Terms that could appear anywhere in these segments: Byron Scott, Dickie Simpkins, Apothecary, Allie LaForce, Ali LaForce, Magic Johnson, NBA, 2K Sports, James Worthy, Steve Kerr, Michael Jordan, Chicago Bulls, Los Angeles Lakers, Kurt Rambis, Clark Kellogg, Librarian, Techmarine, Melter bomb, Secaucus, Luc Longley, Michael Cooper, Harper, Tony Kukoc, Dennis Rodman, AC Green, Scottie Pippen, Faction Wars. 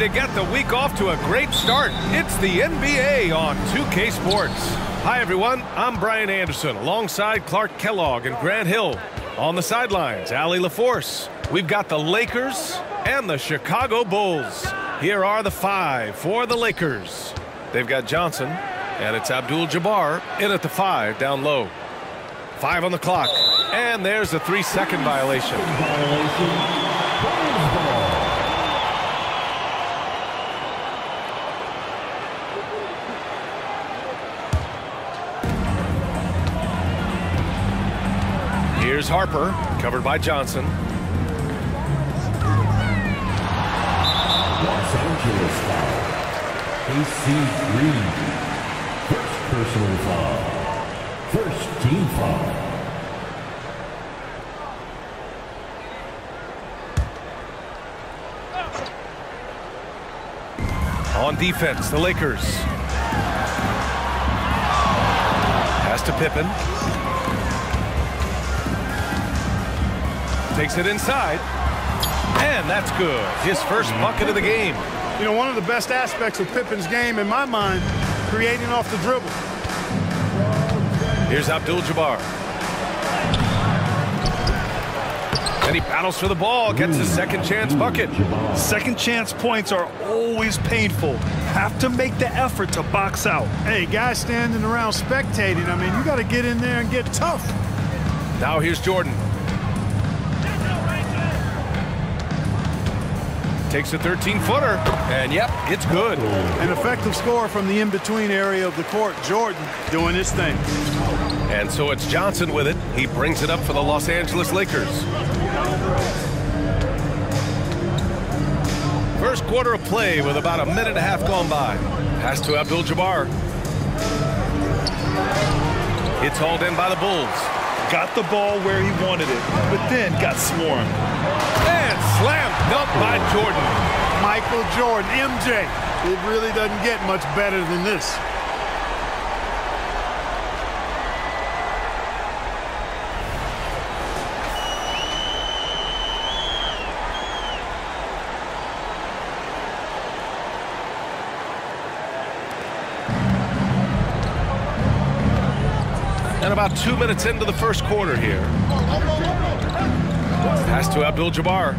to get the week off to a great start. It's the NBA on 2K Sports. Hi, everyone. I'm Brian Anderson, alongside Clark Kellogg and Grant Hill. On the sidelines, Ali LaForce. We've got the Lakers and the Chicago Bulls. Here are the five for the Lakers. They've got Johnson, and it's Abdul-Jabbar in at the five, down low. 5 on the clock, and there's a 3-second violation. Here's Harper, covered by Johnson. Los Angeles foul. AC3. First personal foul. First team foul. On defense, the Lakers. Pass to Pippen. Takes it inside. And that's good. His first bucket of the game. You know, one of the best aspects of Pippen's game, in my mind, creating off the dribble. Here's Abdul-Jabbar. And he battles for the ball, gets his second chance bucket. Second chance points are always painful. Have to make the effort to box out. Hey, guys standing around spectating, I mean, you got to get in there and get tough. Now here's Jordan. Takes a 13-footer, and yep, it's good. An effective score from the in-between area of the court. Jordan doing his thing. And so it's Johnson with it. He brings it up for the Los Angeles Lakers. First quarter of play with about a minute and a half gone by. Pass to Abdul-Jabbar. It's hauled in by the Bulls. Got the ball where he wanted it, but then got swarmed. Slam dunk by Jordan. Michael Jordan, MJ. It really doesn't get much better than this. And about 2 minutes into the first quarter here. Pass to Abdul-Jabbar.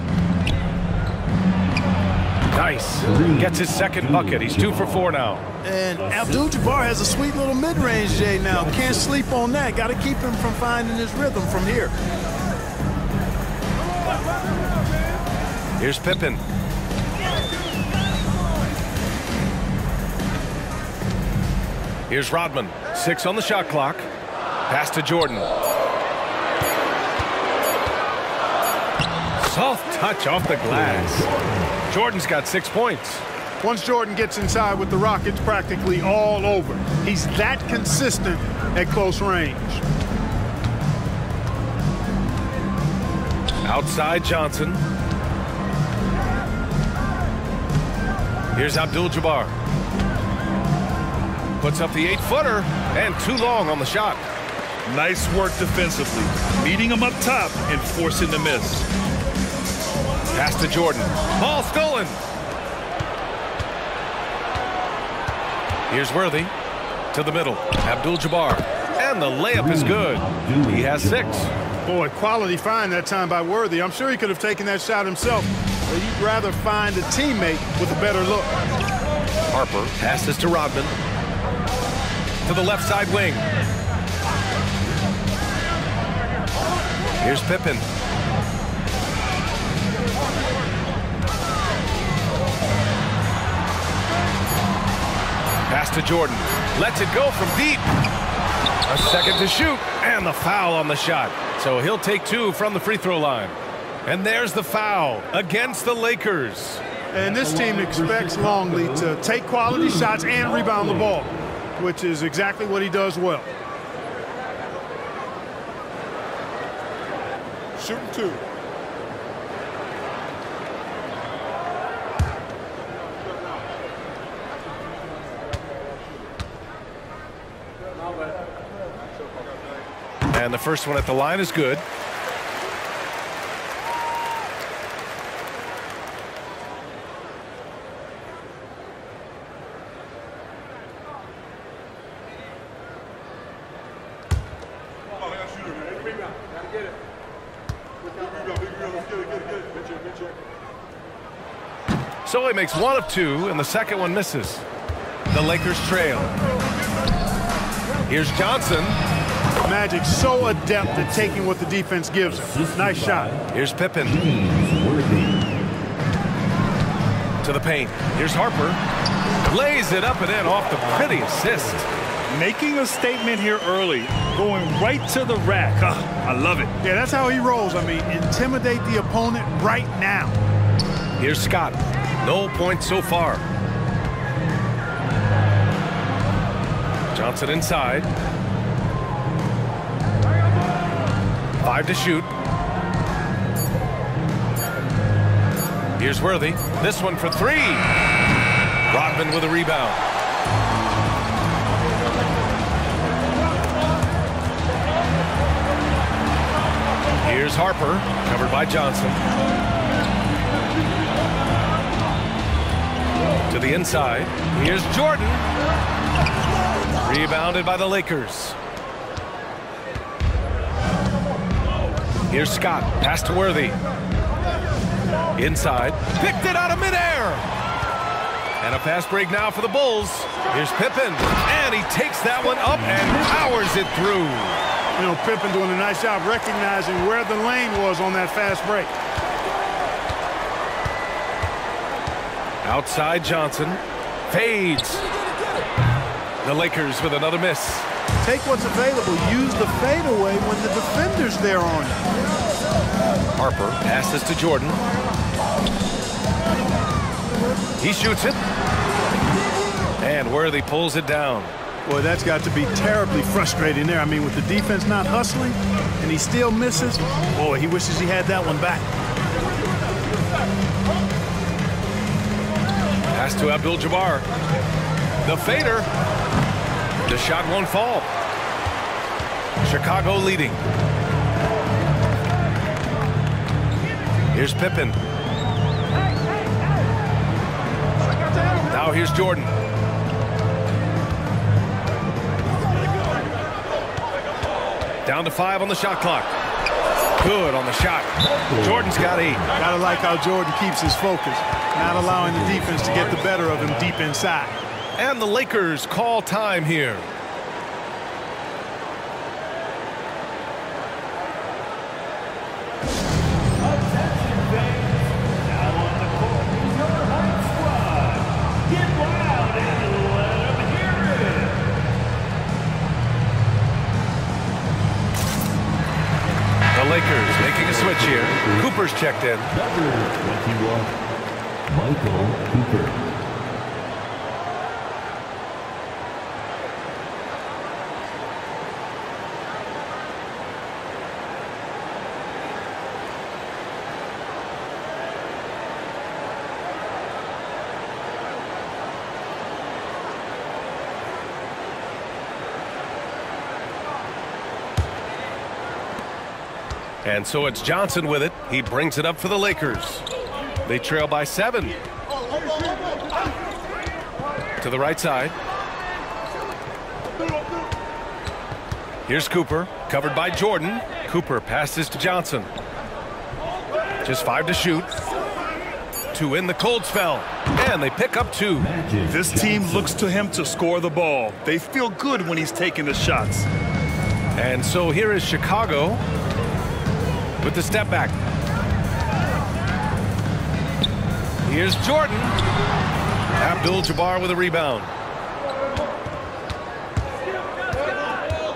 Nice. Gets his second bucket. He's 2 for 4 now. And Abdul-Jabbar has a sweet little mid-range, Jay, now. Can't sleep on that. Got to keep him from finding his rhythm from here. Here's Pippen. Here's Rodman. 6 on the shot clock. Pass to Jordan. Soft touch off the glass. Jordan's got 6 points. Once Jordan gets inside with the rock, it's practically all over. He's that consistent at close range. Outside Johnson. Here's Abdul-Jabbar. Puts up the 8-footer and too long on the shot. Nice work defensively. Beating him up top and forcing the miss. Pass to Jordan. Ball stolen. Here's Worthy to the middle. Abdul-Jabbar. And the layup is good. He has 6. Boy, quality find that time by Worthy. I'm sure he could have taken that shot himself. But he'd rather find a teammate with a better look. Harper passes to Rodman. To the left side wing. Here's Pippen. Pass to Jordan. Lets it go from deep. A second to shoot. And the foul on the shot. So he'll take 2 from the free throw line. And there's the foul against the Lakers. And this team expects Longley to take quality shots and rebound the ball, which is exactly what he does well. Shooting 2. And the first one at the line is good. So he makes one of two, and the second one misses. The Lakers trail. Here's Johnson. Magic so adept at taking what the defense gives him. Nice shot. Here's Pippen. To the paint. Here's Harper. Lays it up and in off the pretty assist. Making a statement here early, going right to the rack. I love it. Yeah, that's how he rolls. I mean, intimidate the opponent right now. Here's Scott. No points so far. Johnson inside. 5 to shoot. Here's Worthy. This one for 3. Rodman with a rebound. Here's Harper, covered by Johnson. To the inside. Here's Jordan. Rebounded by the Lakers. Here's Scott. Pass to Worthy. Inside. Picked it out of midair. And a fast break now for the Bulls. Here's Pippen. And he takes that one up and powers it through. You know, Pippen doing a nice job recognizing where the lane was on that fast break. Outside Johnson. Fades. The Lakers with another miss. Take what's available. Use the fadeaway when the defender's there on you. Harper passes to Jordan. He shoots it. And Worthy pulls it down. Boy, that's got to be terribly frustrating there. I mean, with the defense not hustling, and he still misses. Boy, he wishes he had that one back. Pass to Abdul-Jabbar. The fader. The shot won't fall. Chicago leading. Here's Pippen. Now here's Jordan. Down to 5 on the shot clock. Good on the shot. Jordan's got 8. Gotta like how Jordan keeps his focus, not allowing the defense to get the better of him deep inside. And the Lakers call time here. Cooper's checked in. Michael Cooper. And so it's Johnson with it. He brings it up for the Lakers. They trail by 7. To the right side. Here's Cooper, covered by Jordan. Cooper passes to Johnson. Just 5 to shoot. 2 in the cold spell. And they pick up 2. This team looks to him to score the ball. They feel good when he's taking the shots. And so here is Chicago with the step back. Here's Jordan. Abdul-Jabbar with a rebound.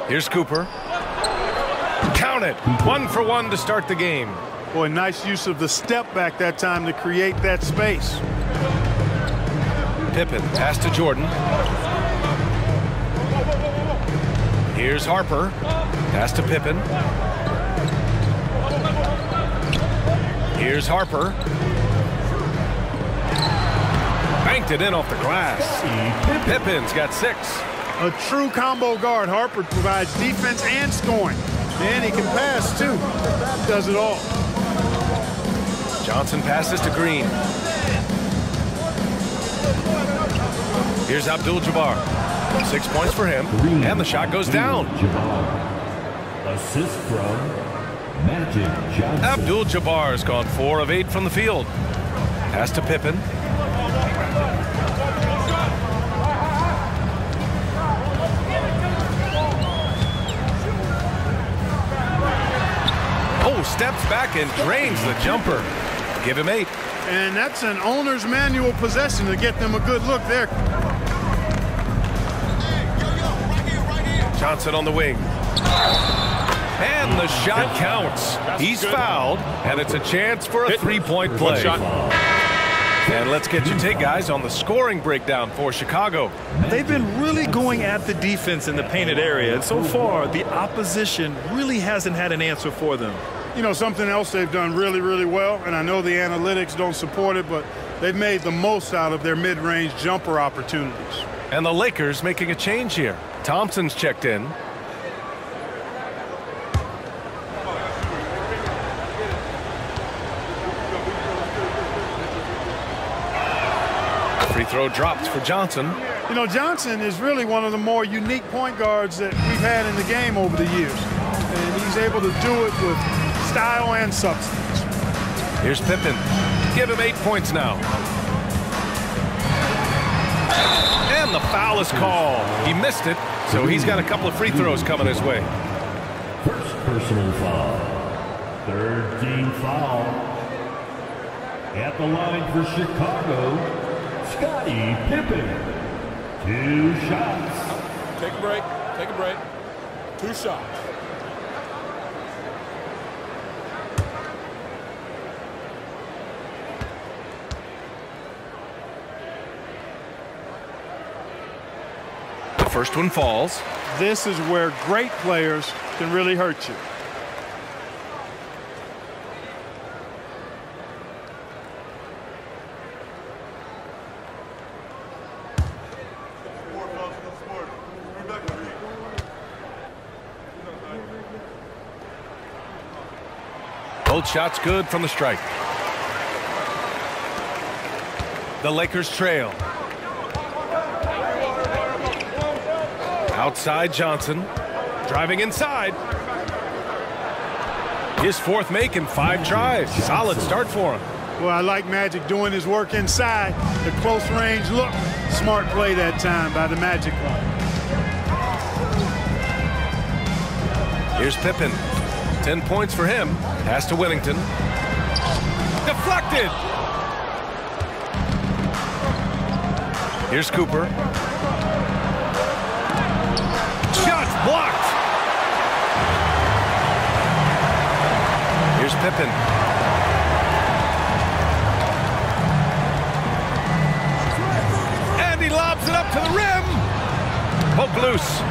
Here's Cooper. Count it. 1 for 1 to start the game. Boy, nice use of the step back that time to create that space. Pippen pass to Jordan. Here's Harper. Pass to Pippen. Here's Harper. Banked it in off the glass. Pippen's got 6. A true combo guard. Harper provides defense and scoring. And he can pass, too. Does it all. Johnson passes to Green. Here's Abdul-Jabbar. 6 points for him. And the shot goes down. Assist from Abdul-Jabbar has gone 4 of 8 from the field. Pass to Pippen. Oh, steps back and drains the jumper. Give him 8. And that's an owner's manual possession to get them a good look there. Johnson on the wing. And the shot counts. He's fouled, and it's a chance for a three-point play. And let's get your take, guys, on the scoring breakdown for Chicago. They've been really going at the defense in the painted area, and so far the opposition really hasn't had an answer for them. You know, something else they've done really, really well, and I know the analytics don't support it, but they've made the most out of their mid-range jumper opportunities. And the Lakers making a change here. Thompson's checked in. Free throw dropped for Johnson. You know, Johnson is really one of the more unique point guards that we've had in the game over the years. And he's able to do it with style and substance. Here's Pippen. Give him 8 points now. And the foul is called. He missed it, so he's got a couple of free throws coming his way. First personal foul. Third team foul. At the line for Chicago, Scottie Pippen. 2 shots. Take a break. Take a break. 2 shots. First one falls. This is where great players can really hurt you. Both shots good from the strike. The Lakers trail. Outside Johnson, driving inside. His 4th make in 5 tries. Solid start for him. Well, I like Magic doing his work inside. The close range look. Smart play that time by the Magic one. Here's Pippen. 10 points for him. Pass to Wennington. Deflected. Here's Cooper. Blocked. Here's Pippen. And he lobs it up to the rim. Poke loose.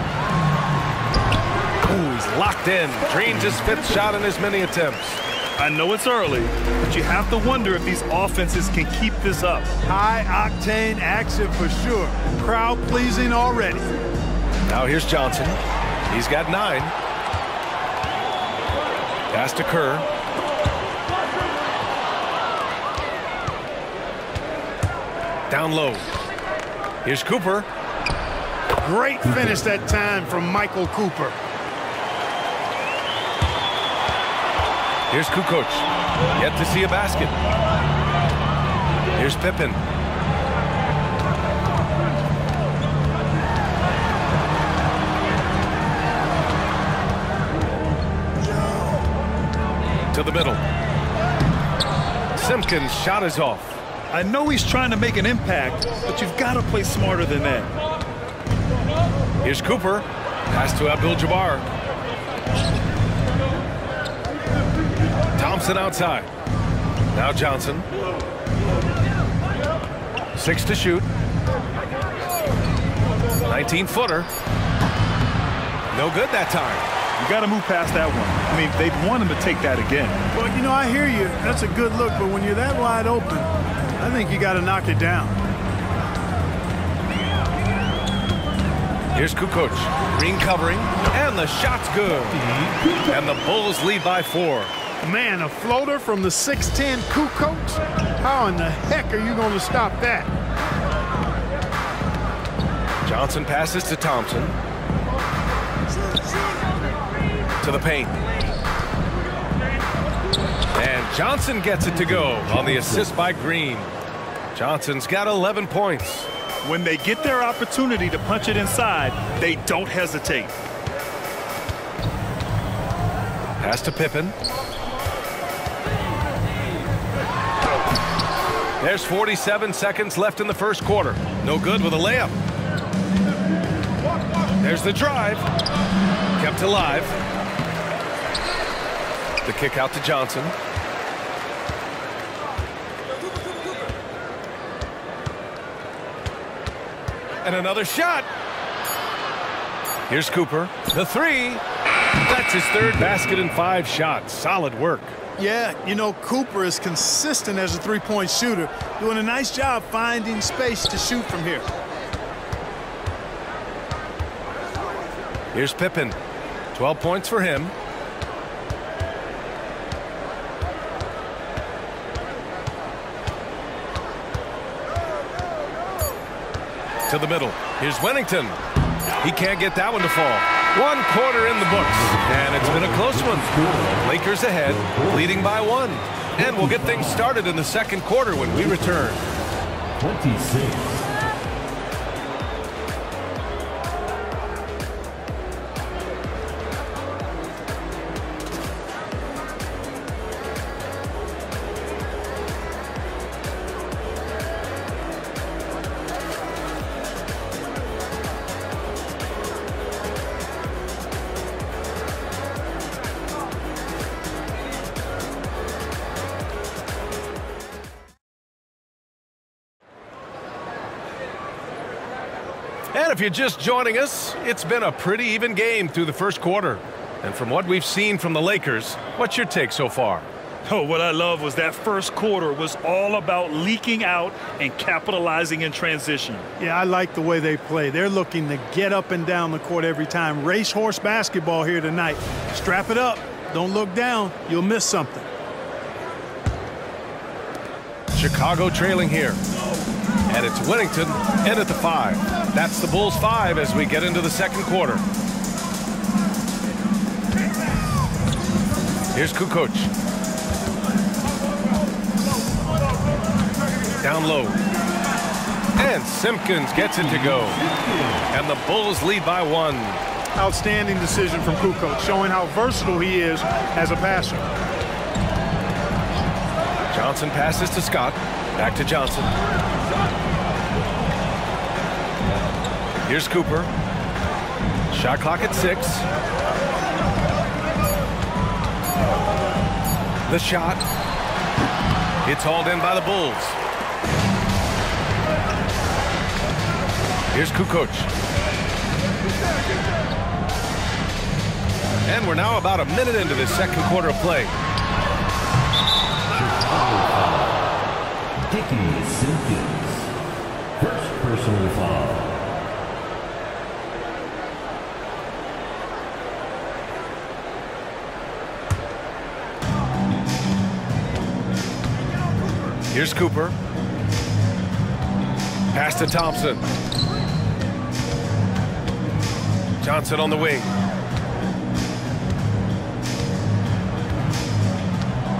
Ooh, he's locked in. Drains his 5th shot in as many attempts. I know it's early, but you have to wonder if these offenses can keep this up. High-octane action for sure. Crowd-pleasing already. Now here's Johnson. He's got 9. Pass to Kerr. Down low. Here's Cooper. Great finish that time from Michael Cooper. Here's Kukoc. Yet to see a basket. Here's Pippen. To the middle. Simpkins' shot is off. I know he's trying to make an impact, but you've got to play smarter than that. Here's Cooper. Pass to Abdul-Jabbar. Thompson outside. Now Johnson. 6 to shoot. 19-footer. No good that time. You got to move past that one. I mean, they want him to take that again. Well, you know, I hear you. That's a good look, but when you're that wide open, I think you got to knock it down. Here's Kukoc. Green covering, and the shot's good. And the Bulls lead by 4. Man, a floater from the 6'10" Kukoc? How in the heck are you going to stop that? Johnson passes to Thompson. To the paint. And Johnson gets it to go on the assist by Green. Johnson's got 11 points. When they get their opportunity to punch it inside, they don't hesitate. Pass to Pippen. There's 47 seconds left in the first quarter. No good with a layup. There's the drive. Kept alive. The kick out to Johnson. And another shot. Here's Cooper. The three. That's his third basket in 5 shots. Solid work. Yeah, you know, Cooper is consistent as a three-point shooter, doing a nice job finding space to shoot from here. Here's Pippen. 12 points for him. To the middle. Here's Wennington. He can't get that one to fall. 1 quarter in the books, and it's been a close one. Lakers ahead, leading by 1. And we'll get things started in the second quarter when we return. 26. If you're just joining us, it's been a pretty even game through the first quarter. And from what we've seen from the Lakers, what's your take so far? Oh, what I love was that first quarter was all about leaking out and capitalizing in transition. Yeah, I like the way they play. They're looking to get up and down the court every time. Racehorse basketball here tonight. Strap it up. Don't look down. You'll miss something. Chicago trailing here. And it's Wennington in at the 5. That's the Bulls 5 as we get into the second quarter. Here's Kukoc. Down low. And Simpkins gets it to go. And the Bulls lead by 1. Outstanding decision from Kukoc, showing how versatile he is as a passer. Johnson passes to Scott. Back to Johnson. Here's Cooper. Shot clock at 6. The shot. It's hauled in by the Bulls. Here's Kukoc. And we're now about a minute into this second quarter of play. Dickie Simpkins. First personal foul. Here's Cooper. Pass to Thompson. Johnson on the wing.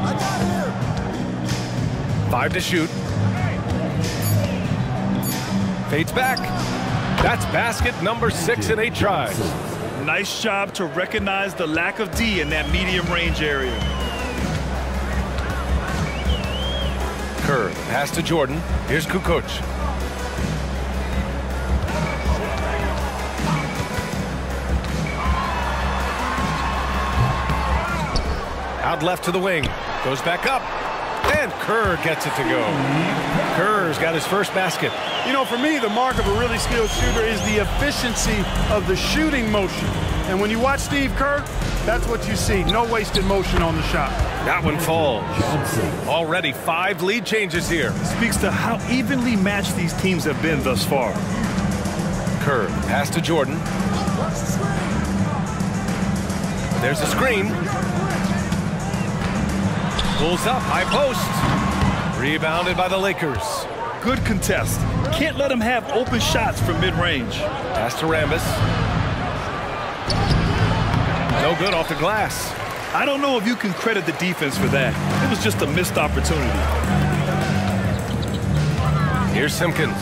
I got him. 5 to shoot. Fades back. That's basket number 6 in 8 tries. Nice job to recognize the lack of D in that medium range area. Kerr, pass to Jordan. Here's Kukoc. Out left to the wing. Goes back up. And Kerr gets it to go. Kerr's got his first basket. You know, for me, the mark of a really skilled shooter is the efficiency of the shooting motion. And when you watch Steve Kerr, that's what you see. No wasted motion on the shot. That one falls. Already 5 lead changes here. Speaks to how evenly matched these teams have been thus far. Kerr, pass to Jordan. There's a screen. Pulls up, high post. Rebounded by the Lakers. Good contest. Can't let them have open shots from mid-range. Pass to Rambis. No good off the glass. I don't know if you can credit the defense for that. It was just a missed opportunity. Here's Simpkins.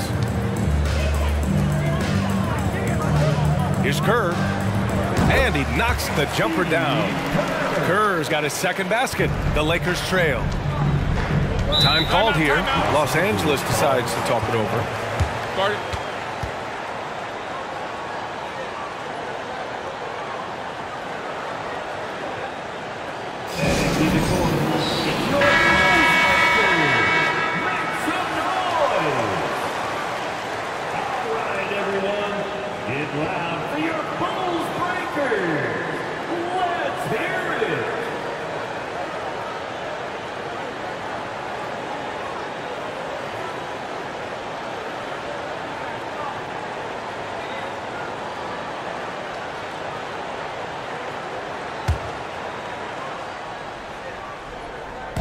Here's Kerr. And he knocks the jumper down. Kerr's got his second basket. The Lakers trail. Time called here. Los Angeles decides to talk it over. Guard it.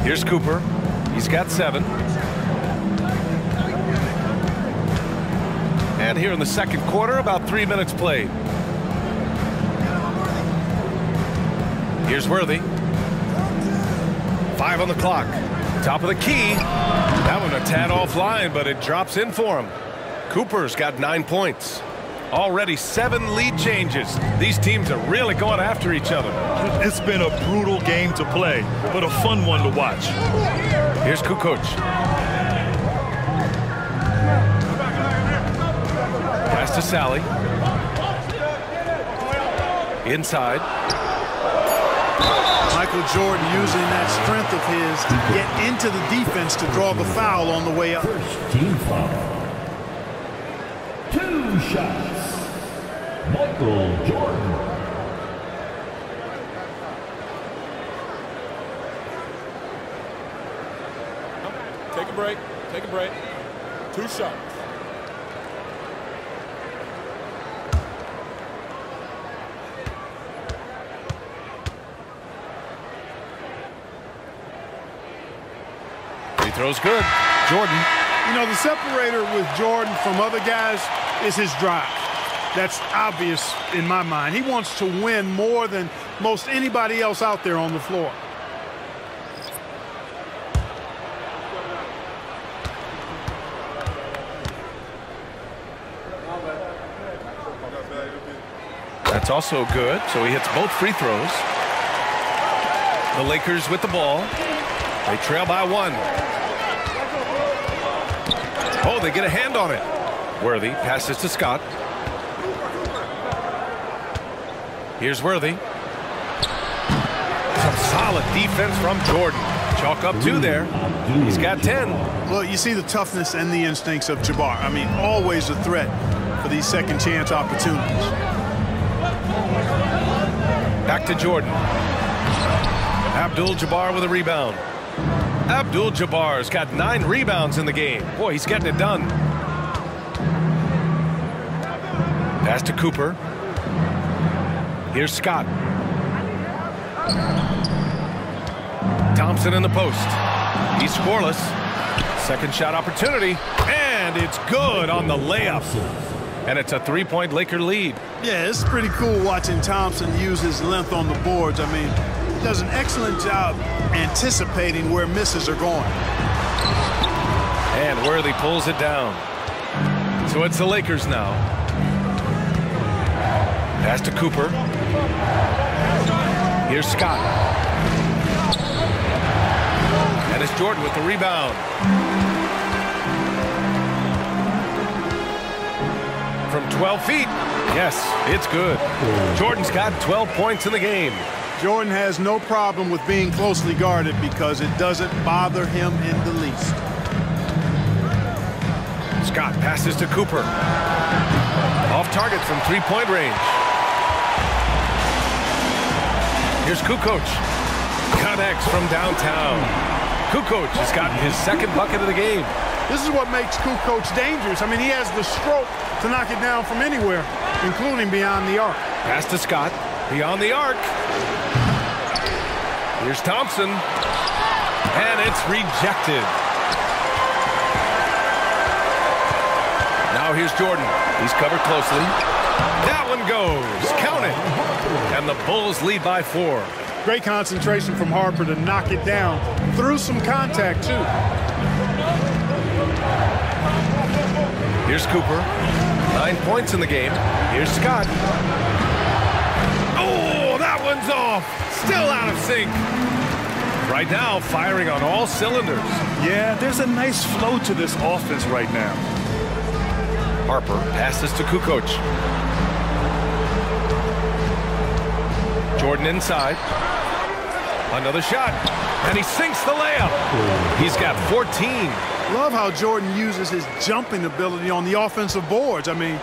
Here's Cooper. He's got 7. And here in the second quarter, about 3 minutes played. Here's Worthy. 5 on the clock. Top of the key. That one a tad offline, but it drops in for him. Cooper's got 9 points. Already 7 lead changes. These teams are really going after each other. It's been a brutal game to play, but a fun one to watch. Here's Kukoc. Pass to Sally. Inside. Michael Jordan using that strength of his to get into the defense to draw the foul on the way up. First team foul. 2 shots. Michael Jordan. Take a break. Take a break. 2 shots. He throws good. Jordan. You know, the separator with Jordan from other guys is his drive. That's obvious in my mind. He wants to win more than most anybody else out there on the floor. That's also good. So he hits both free throws. The Lakers with the ball. They trail by 1. Oh, they get a hand on it. Worthy passes to Scott. Here's Worthy. Some solid defense from Jordan. Chalk up 2 there. He's got 10. Well, you see the toughness and the instincts of Jabbar. I mean, always a threat for these second chance opportunities. Back to Jordan. Abdul-Jabbar with a rebound. Abdul-Jabbar's got 9 rebounds in the game. Boy, he's getting it done. Pass to Cooper. Here's Scott. Thompson in the post. He's scoreless. Second shot opportunity. And it's good on the layup. And it's a 3-point Laker lead. Yeah, it's pretty cool watching Thompson use his length on the boards. I mean, he does an excellent job anticipating where misses are going. And Worthy pulls it down. So it's the Lakers now. Pass to Cooper. Here's Scott. And it's Jordan with the rebound. From 12 feet. Yes, it's good. Jordan's got 12 points in the game. Jordan has no problem with being closely guarded because it doesn't bother him in the least. Scott passes to Cooper. Off target from three-point range. Here's Kukoc. Connects from downtown. Kukoc has gotten his second bucket of the game. This is what makes Kukoc dangerous. I mean, he has the stroke to knock it down from anywhere, including beyond the arc. Pass to Scott. Beyond the arc. Here's Thompson. And it's rejected. Now here's Jordan. He's covered closely. That one goes. Count it. And the Bulls lead by 4. Great concentration from Harper to knock it down through some contact, too. Here's Cooper. 9 points in the game. Here's Scott. Oh, that one's off. Still out of sync. Right now, firing on all cylinders. Yeah, there's a nice flow to this offense right now. Harper passes to Kukoc. Jordan inside. Another shot. And he sinks the layup. He's got 14. Love how Jordan uses his jumping ability on the offensive boards. I mean,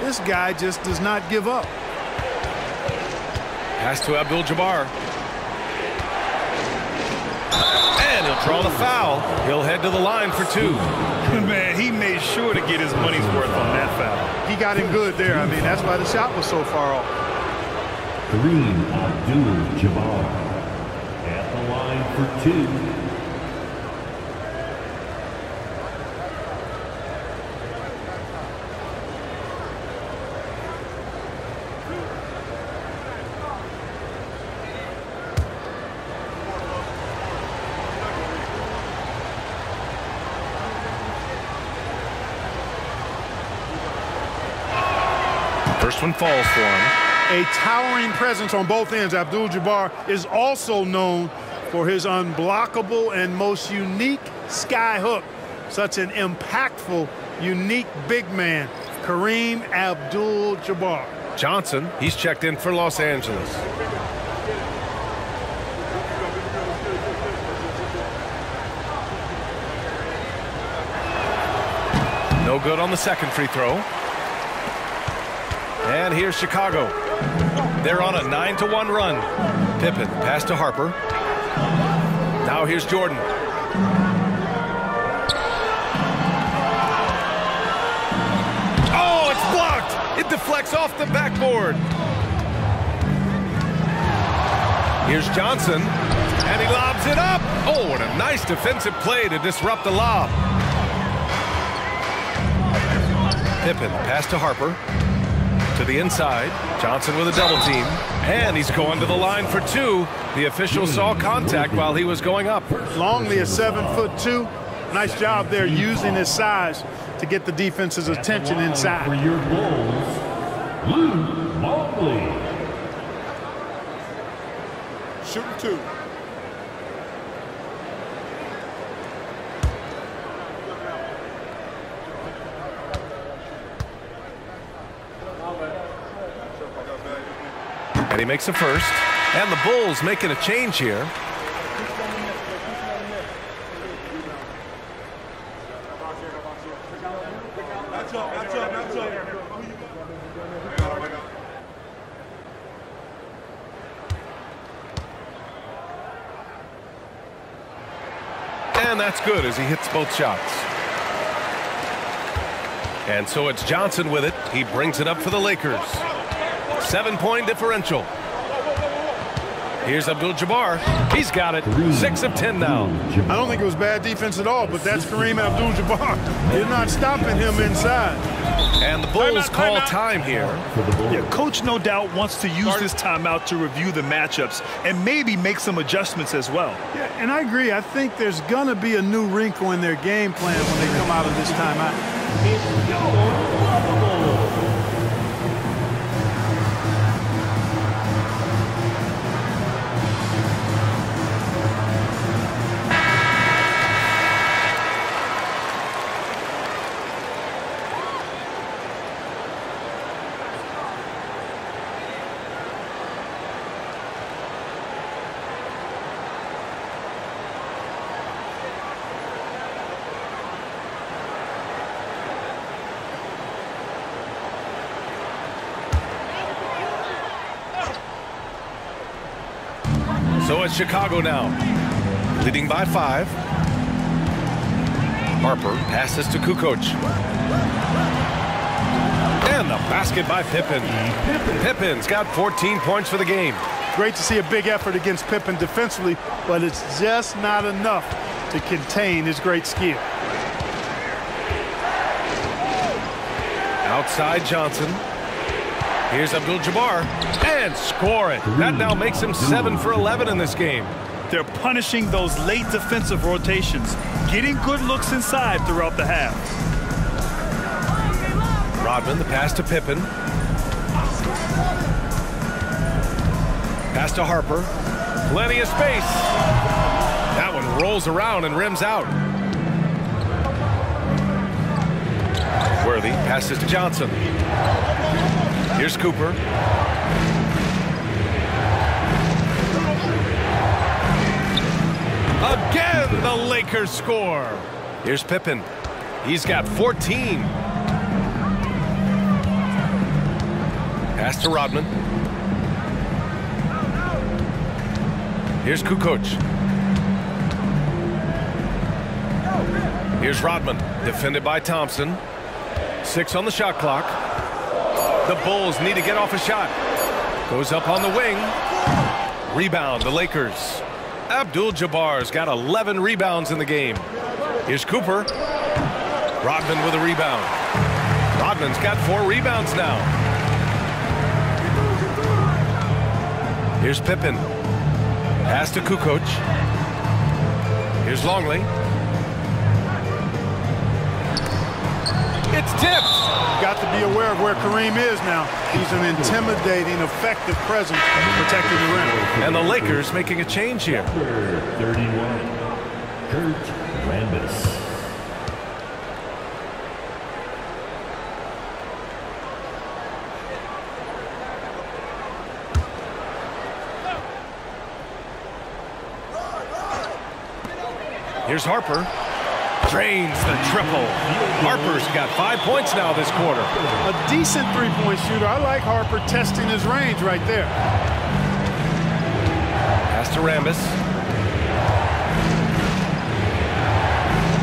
this guy just does not give up. Pass to Abdul-Jabbar. And he'll draw the foul. He'll head to the line for two. Man, he made sure to get his money's worth on that foul. He got him good there. I mean, that's why the shot was so far off. Kareem Abdul-Jabbar at the line for two. First one falls for him. A towering presence on both ends. Abdul-Jabbar is also known for his unblockable and most unique sky hook. Such an impactful, unique big man, Kareem Abdul-Jabbar. Johnson, he's checked in for Los Angeles. No good on the second free throw. And here's Chicago. They're on a 9-1 run. Pippen, pass to Harper. Now here's Jordan. Oh, it's blocked! It deflects off the backboard. Here's Johnson, and he lobs it up. Oh, what a nice defensive play to disrupt the lob. Pippen, pass to Harper. To the inside, Johnson with a double team, and he's going to the line for two. The official saw contact while he was going up. Longley is 7'2". Nice job there using his size to get the defense's attention inside. For your Bulls, Luc Longley. Shooting two. And he makes a first, and the Bulls making a change here. And that's good as he hits both shots. And so it's Johnson with it. He brings it up for the Lakers. 7-point differential. Here's Abdul-Jabbar. He's got it. 6 of 10 now. I don't think it was bad defense at all, but that's Kareem Abdul-Jabbar. They're not stopping him inside. And the Bulls call time here. Yeah, coach no doubt wants to use this timeout to review the matchups and maybe make some adjustments as well. Yeah, and I agree. I think there's going to be a new wrinkle in their game plan when they come out of this timeout. So it's Chicago now, leading by 5. Harper passes to Kukoc. And the basket by Pippen. Pippen's got 14 points for the game. Great to see a big effort against Pippen defensively, but it's just not enough to contain his great skill. Outside Johnson. Here's Abdul-Jabbar, and scoring. That now makes him 7 for 11 in this game. They're punishing those late defensive rotations, getting good looks inside throughout the half. Rodman, the pass to Pippen. Pass to Harper. Plenty of space. That one rolls around and rims out. Worthy passes to Johnson. Here's Cooper. Again, the Lakers score. Here's Pippen. He's got 14. Pass to Rodman. Here's Kukoc. Here's Rodman, defended by Thompson. 6 on the shot clock. The Bulls need to get off a shot. Goes up on the wing. Rebound, the Lakers. Abdul-Jabbar's got 11 rebounds in the game. Here's Cooper. Rodman with a rebound. Rodman's got 4 rebounds now. Here's Pippen. Pass to Kukoc. Here's Longley. It's tipped. Got to be aware of where Kareem is now. He's an intimidating, effective presence protecting the rim. And the Lakers making a change here. Number 31, Kurt Rambis. Here's Harper. Drains the triple. Harper's got 5 points now this quarter. A decent three-point shooter. I like Harper testing his range right there. Pass to Rambis.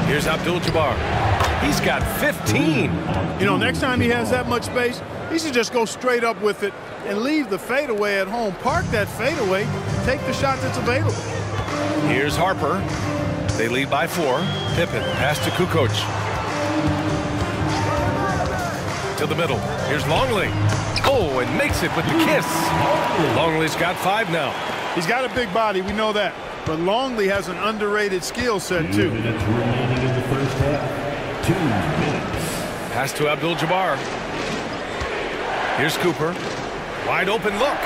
Here's Abdul-Jabbar. He's got 15. You know, next time he has that much space, he should just go straight up with it and leave the fadeaway at home. Park that fadeaway. Take the shot that's available. Here's Harper. They lead by 4. Pippen, pass to Kukoc. To the middle. Here's Longley. Oh, and makes it with the kiss. Longley's got 5 now. He's got a big body, we know that. But Longley has an underrated skill set, too. 2 minutes remaining in the first half. 2 minutes. Pass to Abdul-Jabbar. Here's Cooper. Wide open look.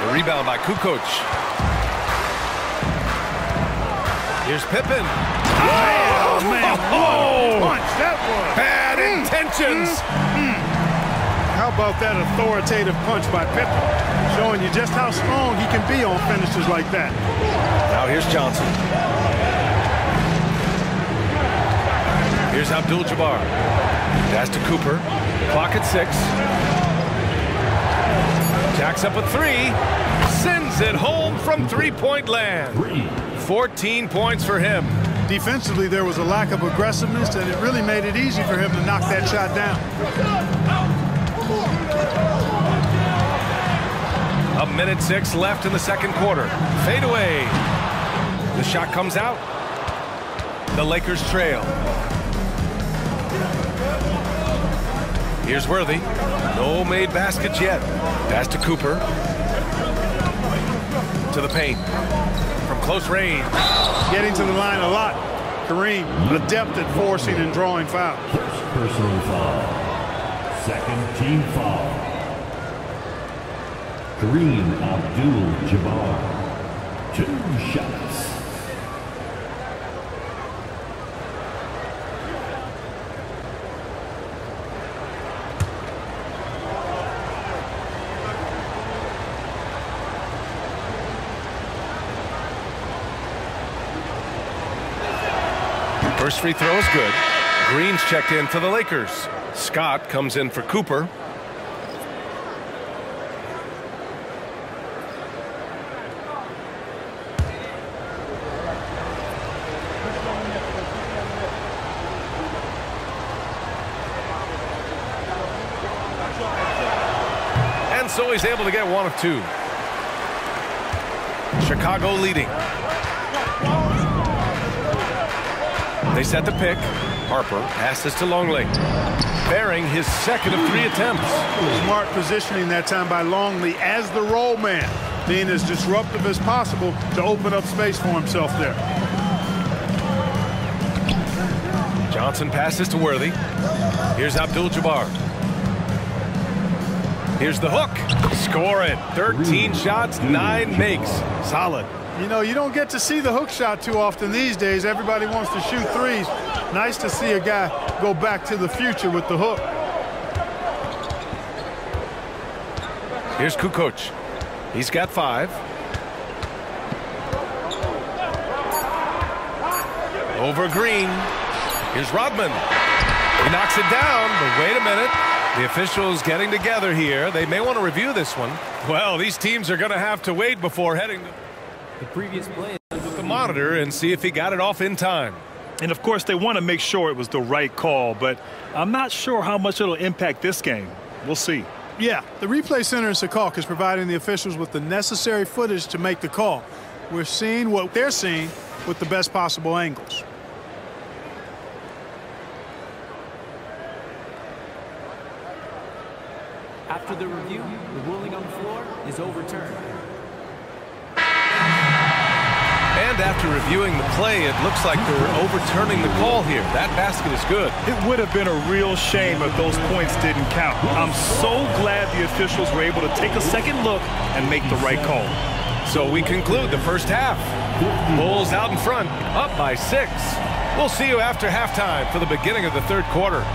The rebound by Kukoc. Here's Pippen. Oh, man. Oh, punch that one. Bad intentions. How about that authoritative punch by Pippen? Showing you just how strong he can be on finishes like that. Now here's Johnson. Here's Abdul-Jabbar. Pass to Cooper. Clock at 6. Jacks up a 3. Sends it home from three-point land. 14 points for him. Defensively, there was a lack of aggressiveness, and it really made it easy for him to knock that shot down. A 1:06 left in the second quarter. Fadeaway. The shot comes out. The Lakers trail. Here's Worthy. No made baskets yet. Pass to Cooper. To the paint. From close range. Getting to the line a lot. Kareem, adept at forcing and drawing fouls. First personal foul. Second team foul. Kareem Abdul-Jabbar. 2 shots. First free throw is good. Green's checked in for the Lakers. Scott comes in for Cooper. And so he's able to get 1 of 2. Chicago leading. They set the pick. Harper passes to Longley. sparing his second of three attempts. Smart positioning that time by Longley as the roll man, being as disruptive as possible to open up space for himself there. Johnson passes to Worthy. Here's Abdul-Jabbar. Here's the hook. Score it. 13 shots, 9 makes. Solid. You know, you don't get to see the hook shot too often these days. Everybody wants to shoot threes. Nice to see a guy go back to the future with the hook. Here's Kukoc. He's got 5. Over Green. Here's Rodman. He knocks it down, but wait a minute. The officials getting together here. They may want to review this one. Well, these teams are going to have to wait before heading to the previous play with the monitor and see if he got it off in time. And of course, they want to make sure it was the right call, but I'm not sure how much it'll impact this game. We'll see. Yeah, the replay center in Secaucus is providing the officials with the necessary footage to make the call. We're seeing what they're seeing with the best possible angles. After the review, the ruling on the floor is overturned. And after reviewing the play, it looks like they're overturning the call here. That basket is good. It would have been a real shame if those points didn't count. I'm so glad the officials were able to take a second look and make the right call. So we conclude the first half. Bulls out in front, up by 6. We'll see you after halftime for the beginning of the third quarter.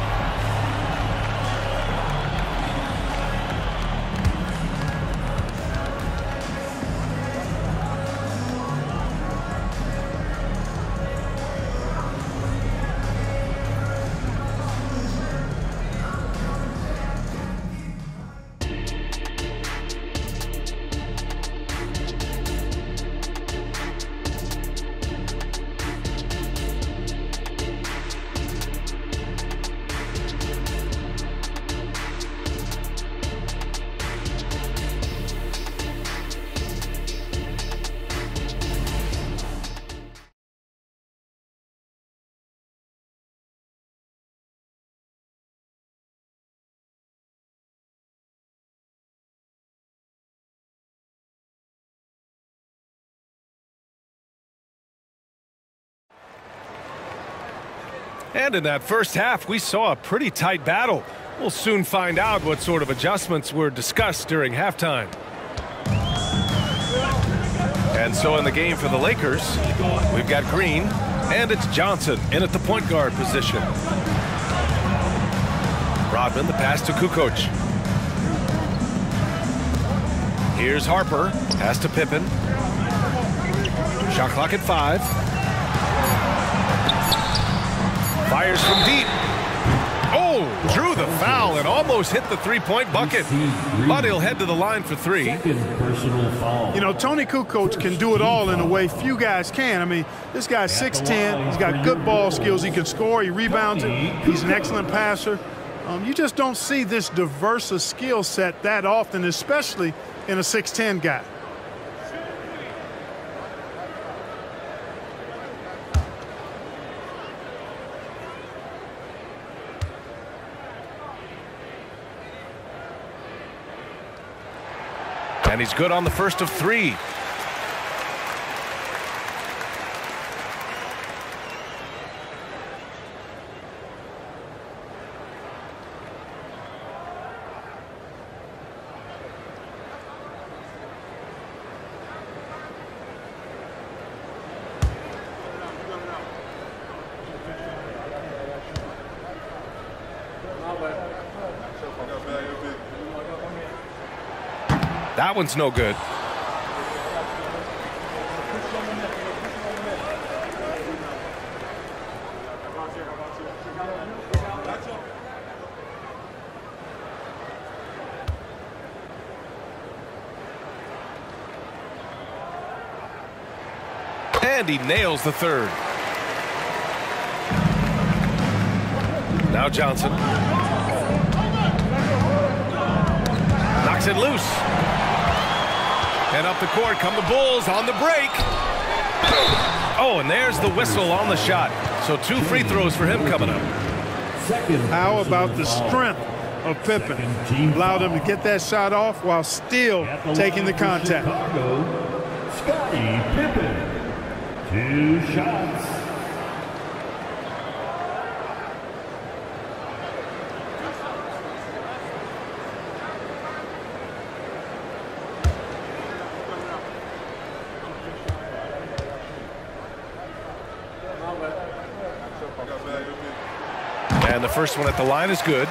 And in that first half, we saw a pretty tight battle. We'll soon find out what sort of adjustments were discussed during halftime. And so in the game for the Lakers, we've got Green, and it's Johnson in at the point guard position. Rodman, the pass to Kukoc. Here's Harper, pass to Pippen. Shot clock at 5. Fires from deep. Oh, drew the foul and almost hit the three-point bucket. But he'll head to the line for 3. You know, Tony Kukoc can do it all in a way few guys can. I mean, this guy's 6'10". He's got good ball skills. He can score. He rebounds it. He's an excellent passer. You just don't see this diverse a skill set that often, especially in a 6'10" guy. And he's good on the first of 3. That one's no good. And he nails the third. Now Johnson. Knocks it loose. And up the court come the Bulls on the break. Oh, and there's the whistle on the shot. So 2 free throws for him coming up. How about the strength of Pippen? Allowed him to get that shot off while still taking the contact. Scottie Pippen, 2 shots. And the first one at the line is good.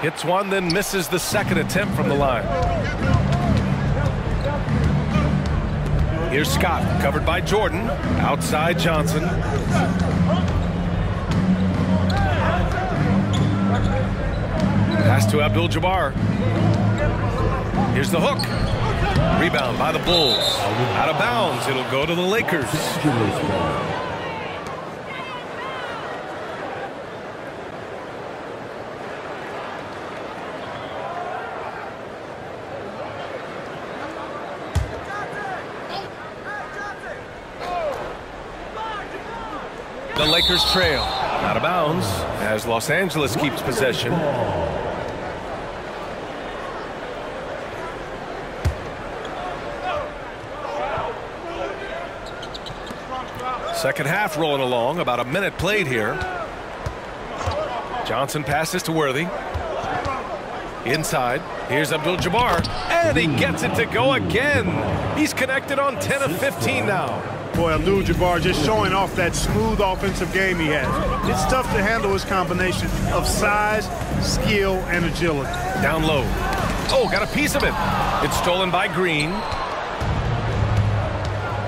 Hits one, then misses the second attempt from the line. Here's Scott, covered by Jordan. Outside Johnson. Pass to Abdul-Jabbar. Here's the hook. Rebound by the Bulls. Out of bounds. It'll go to the Lakers. The Lakers trail, out of bounds, as Los Angeles keeps possession. Second half rolling along, about a minute played here. Johnson passes to Worthy. Inside, here's Abdul-Jabbar, and he gets it to go again. He's connected on 10 of 15 now. Boy, Abdul-Jabbar just showing off that smooth offensive game he has. It's tough to handle his combination of size, skill, and agility. Down low. Oh, got a piece of it. It's stolen by Green.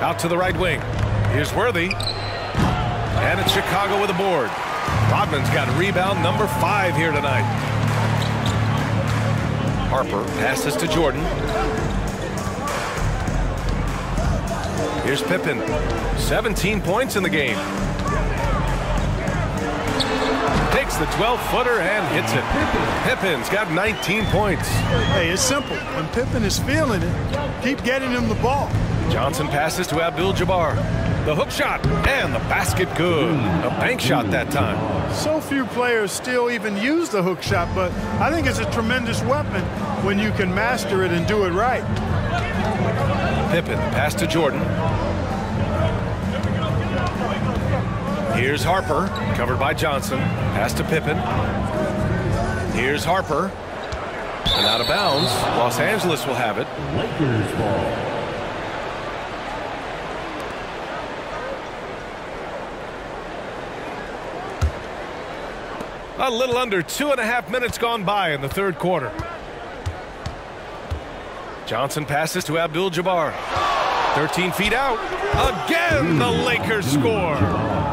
Out to the right wing. Here's Worthy. And it's Chicago with a board. Rodman's got rebound number 5 here tonight. Harper passes to Jordan. Here's Pippen, 17 points in the game. Takes the 12-footer and hits it. Pippen's got 19 points. Hey, it's simple. When Pippen is feeling it, keep getting him the ball. Johnson passes to Abdul-Jabbar. The hook shot and the basket good. A bank shot that time. So few players still even use the hook shot, but I think it's a tremendous weapon when you can master it and do it right. Pippen, pass to Jordan. Here's Harper, covered by Johnson. Pass to Pippen. Here's Harper. And out of bounds. Los Angeles will have it. Lakers ball. A little under 2.5 minutes gone by in the third quarter. Johnson passes to Abdul-Jabbar. 13 feet out. Again, the Lakers score.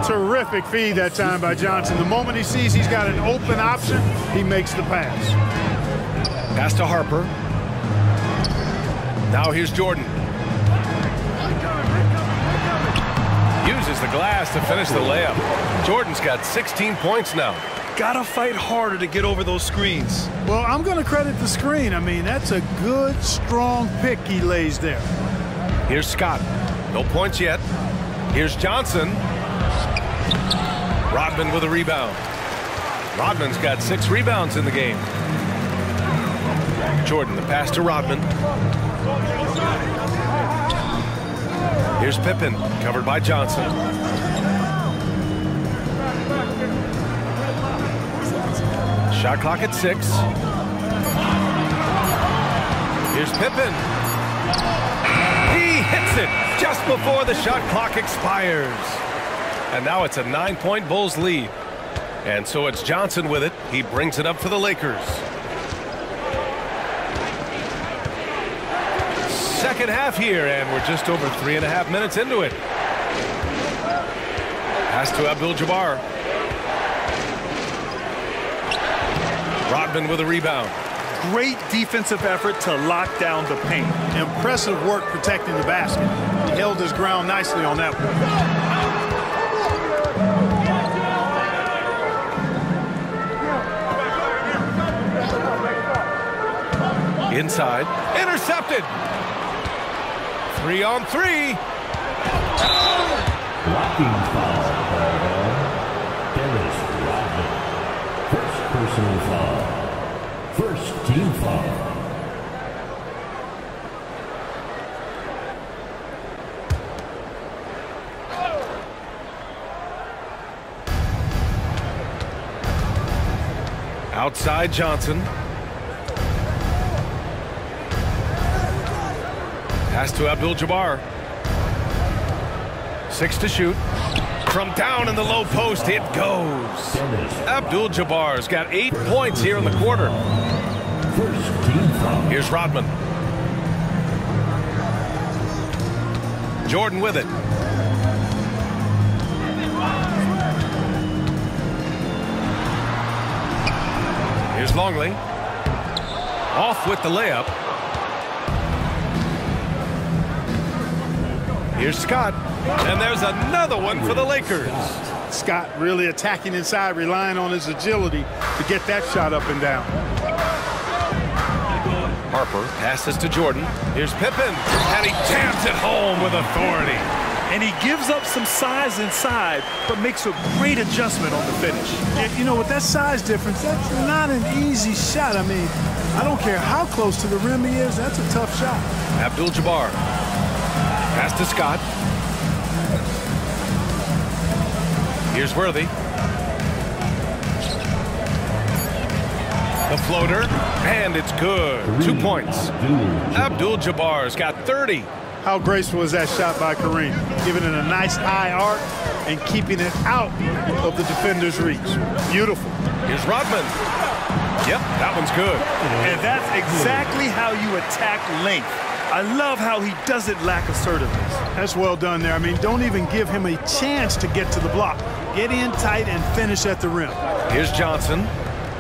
Terrific feed that time by Johnson. The moment he sees he's got an open option, he makes the pass. Pass to Harper. Now here's Jordan. Uses the glass to finish the layup. Jordan's got 16 points now. Gotta fight harder to get over those screens. Well, I'm gonna credit the screen. I mean, that's a good, strong pick he lays there. Here's Scott. No points yet. Here's Johnson. Rodman with a rebound. Rodman's got 6 rebounds in the game. Jordan, the pass to Rodman. Here's Pippen, covered by Johnson. Shot clock at 6. Here's Pippen. He hits it just before the shot clock expires. And now it's a 9-point Bulls lead. And so it's Johnson with it. He brings it up for the Lakers. Second half here, and we're just over 3.5 minutes into it. Pass to Abdul-Jabbar. Rodman with a rebound. Great defensive effort to lock down the paint. Impressive work protecting the basket. He held his ground nicely on that one. Inside. Intercepted. 3-on-3. Blocking foul. Dennis Rodman. First personal foul. First team foul. Outside Johnson. Pass to Abdul-Jabbar. 6 to shoot. From down in the low post, it goes. Abdul-Jabbar's got 8 points here in the quarter. Here's Rodman. Jordan with it. Here's Longley. Off with the layup. Here's Scott, and there's another one for the Lakers. Scott really attacking inside, relying on his agility to get that shot up and down. Harper passes to Jordan. Here's Pippen, and he jams it home with authority. And he gives up some size inside, but makes a great adjustment on the finish. And, you know, with that size difference, that's not an easy shot. I mean, I don't care how close to the rim he is, that's a tough shot. Abdul-Jabbar. Pass to Scott. Here's Worthy. The floater, and it's good. 2 points. Abdul-Jabbar's got 30. How graceful was that shot by Kareem? Giving it a nice high arc and keeping it out of the defender's reach. Beautiful. Here's Rodman. Yep, that one's good. And that's exactly how you attack length. I love how he doesn't lack assertiveness. That's well done there. I mean, don't even give him a chance to get to the block. Get in tight and finish at the rim. Here's Johnson.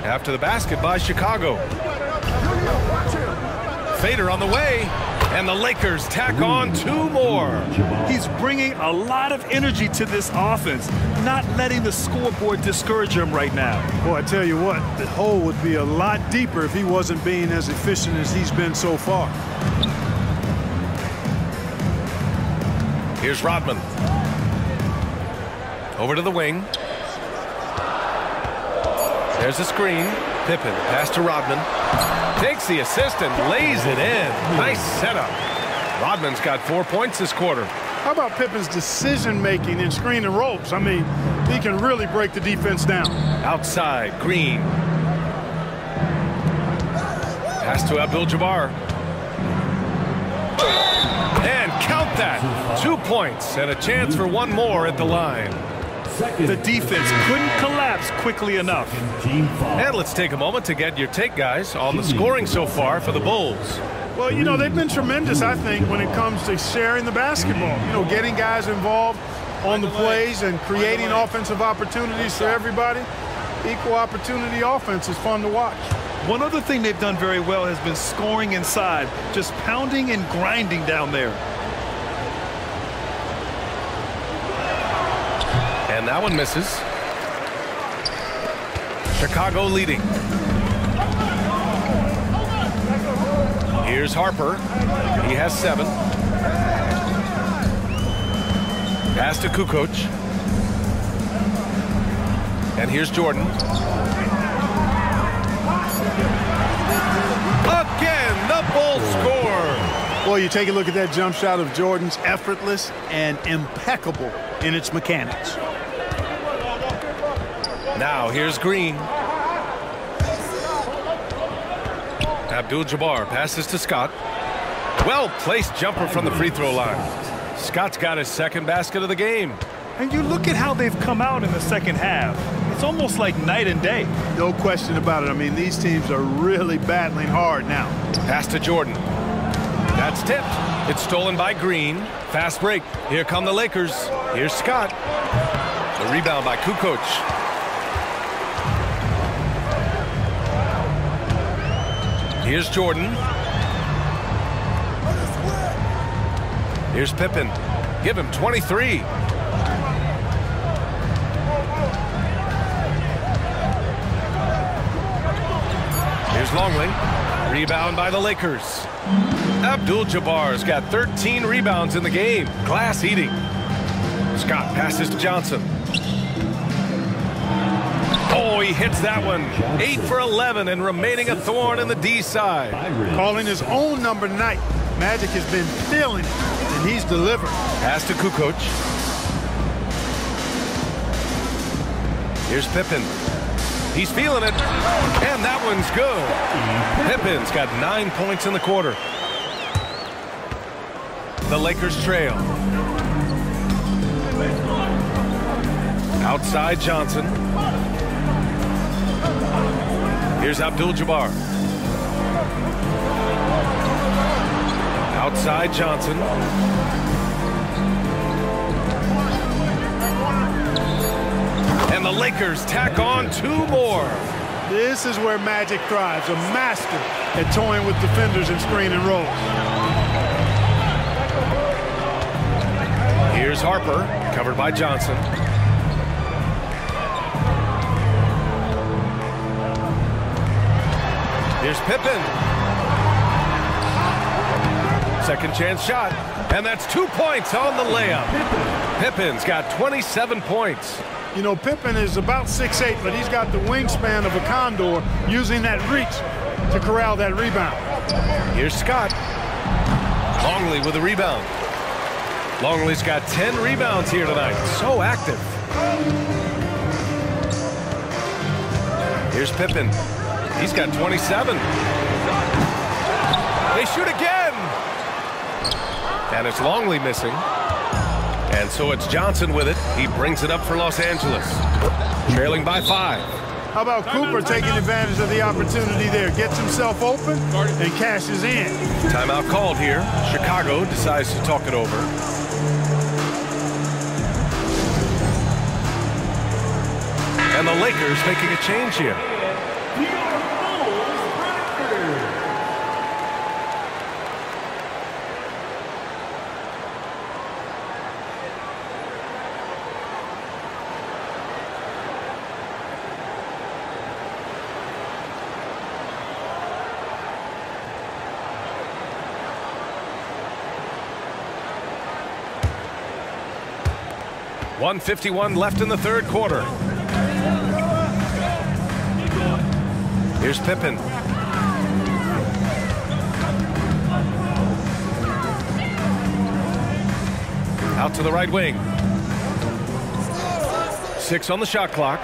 After the basket by Chicago. Fader on the way. And the Lakers tack on 2 more. He's bringing a lot of energy to this offense. Not letting the scoreboard discourage him right now. Boy, I tell you what, the hole would be a lot deeper if he wasn't being as efficient as he's been so far. Here's Rodman. Over to the wing. There's a screen. Pippen, pass to Rodman. Takes the assist and lays it in. Nice setup. Rodman's got 4 points this quarter. How about Pippen's decision-making in screen and ropes? I mean, he can really break the defense down. Outside, Green. Pass to Abdul-Jabbar. And count that. 2 points and a chance for 1 more at the line. The defense couldn't collapse quickly enough. And let's take a moment to get your take, guys, on the scoring so far for the Bulls. Well, you know, they've been tremendous, I think, when it comes to sharing the basketball. You know, getting guys involved on the plays and creating offensive opportunities for everybody. Equal opportunity offense is fun to watch. One other thing they've done very well has been scoring inside, just pounding and grinding down there. And that one misses. Chicago leading. Here's Harper. He has 7. Pass to Kukoc. And here's Jordan. Again, the Bulls score. Well, you take a look at that jump shot of Jordan's, effortless and impeccable in its mechanics. Now here's Green. Abdul-Jabbar passes to Scott. Well-placed jumper from the free throw line. Scott's got his 2nd basket of the game. And you look at how they've come out in the 2nd half. It's almost like night and day. No question about it. I mean, these teams are really battling hard now. Pass to Jordan. That's tipped. It's stolen by Green. Fast break. Here come the Lakers. Here's Scott. The rebound by Kukoc. Here's Jordan. Here's Pippen. Give him 23. Here's Longley. Rebound by the Lakers. Abdul-Jabbar's got 13 rebounds in the game. Glass eating. Scott passes to Johnson. Oh, he hits that one. 8 for 11 and remaining a thorn in the D side. Calling his own number 9. Magic has been feeling it, and he's delivered. Pass to Kukoc. Here's Pippen. He's feeling it, and that one's good. Pippen's got 9 points in the quarter. The Lakers trail. Outside Johnson. Here's Abdul-Jabbar. Outside Johnson. And the Lakers tack on 2 more. This is where Magic thrives, a master at toying with defenders in screen and rolls. Here's Harper, covered by Johnson. Here's Pippen. Second chance shot, and that's 2 points on the layup. Pippen's got 27 points. You know, Pippen is about 6'8", but he's got the wingspan of a condor, using that reach to corral that rebound. Here's Scott. Longley with a rebound. Longley's got 10 rebounds here tonight. So active. Here's Pippen. He's got 27. They shoot again. And it's Longley missing. And so it's Johnson with it. He brings it up for Los Angeles. Trailing by 5. How about Cooper taking advantage of the opportunity there? Gets himself open and cashes in. Timeout called here. Chicago decides to talk it over. And the Lakers making a change here. .151 left in the third quarter. Here's Pippen. Out to the right wing. 6 on the shot clock.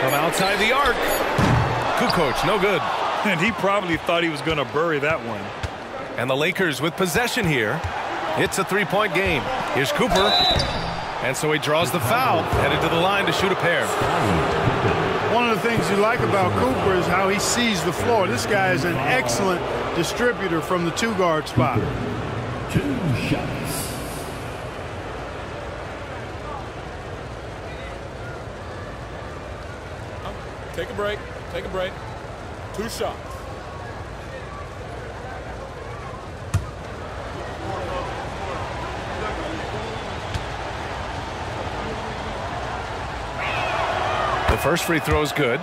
From outside the arc. Kukoc, no good. And he probably thought he was going to bury that one. And the Lakers with possession here. It's a three-point game. Here's Cooper. And so he draws the foul, headed to the line to shoot a pair. One of the things you like about Cooper is how he sees the floor. This guy is an excellent distributor from the 2-guard spot. 2 shots. Take a break. Take a break. 2 shots. First free throw is good.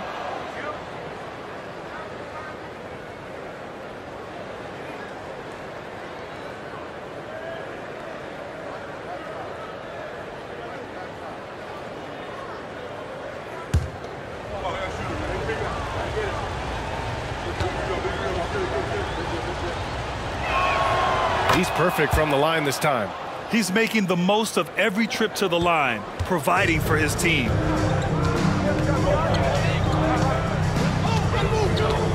He's perfect from the line this time. He's making the most of every trip to the line, providing for his team.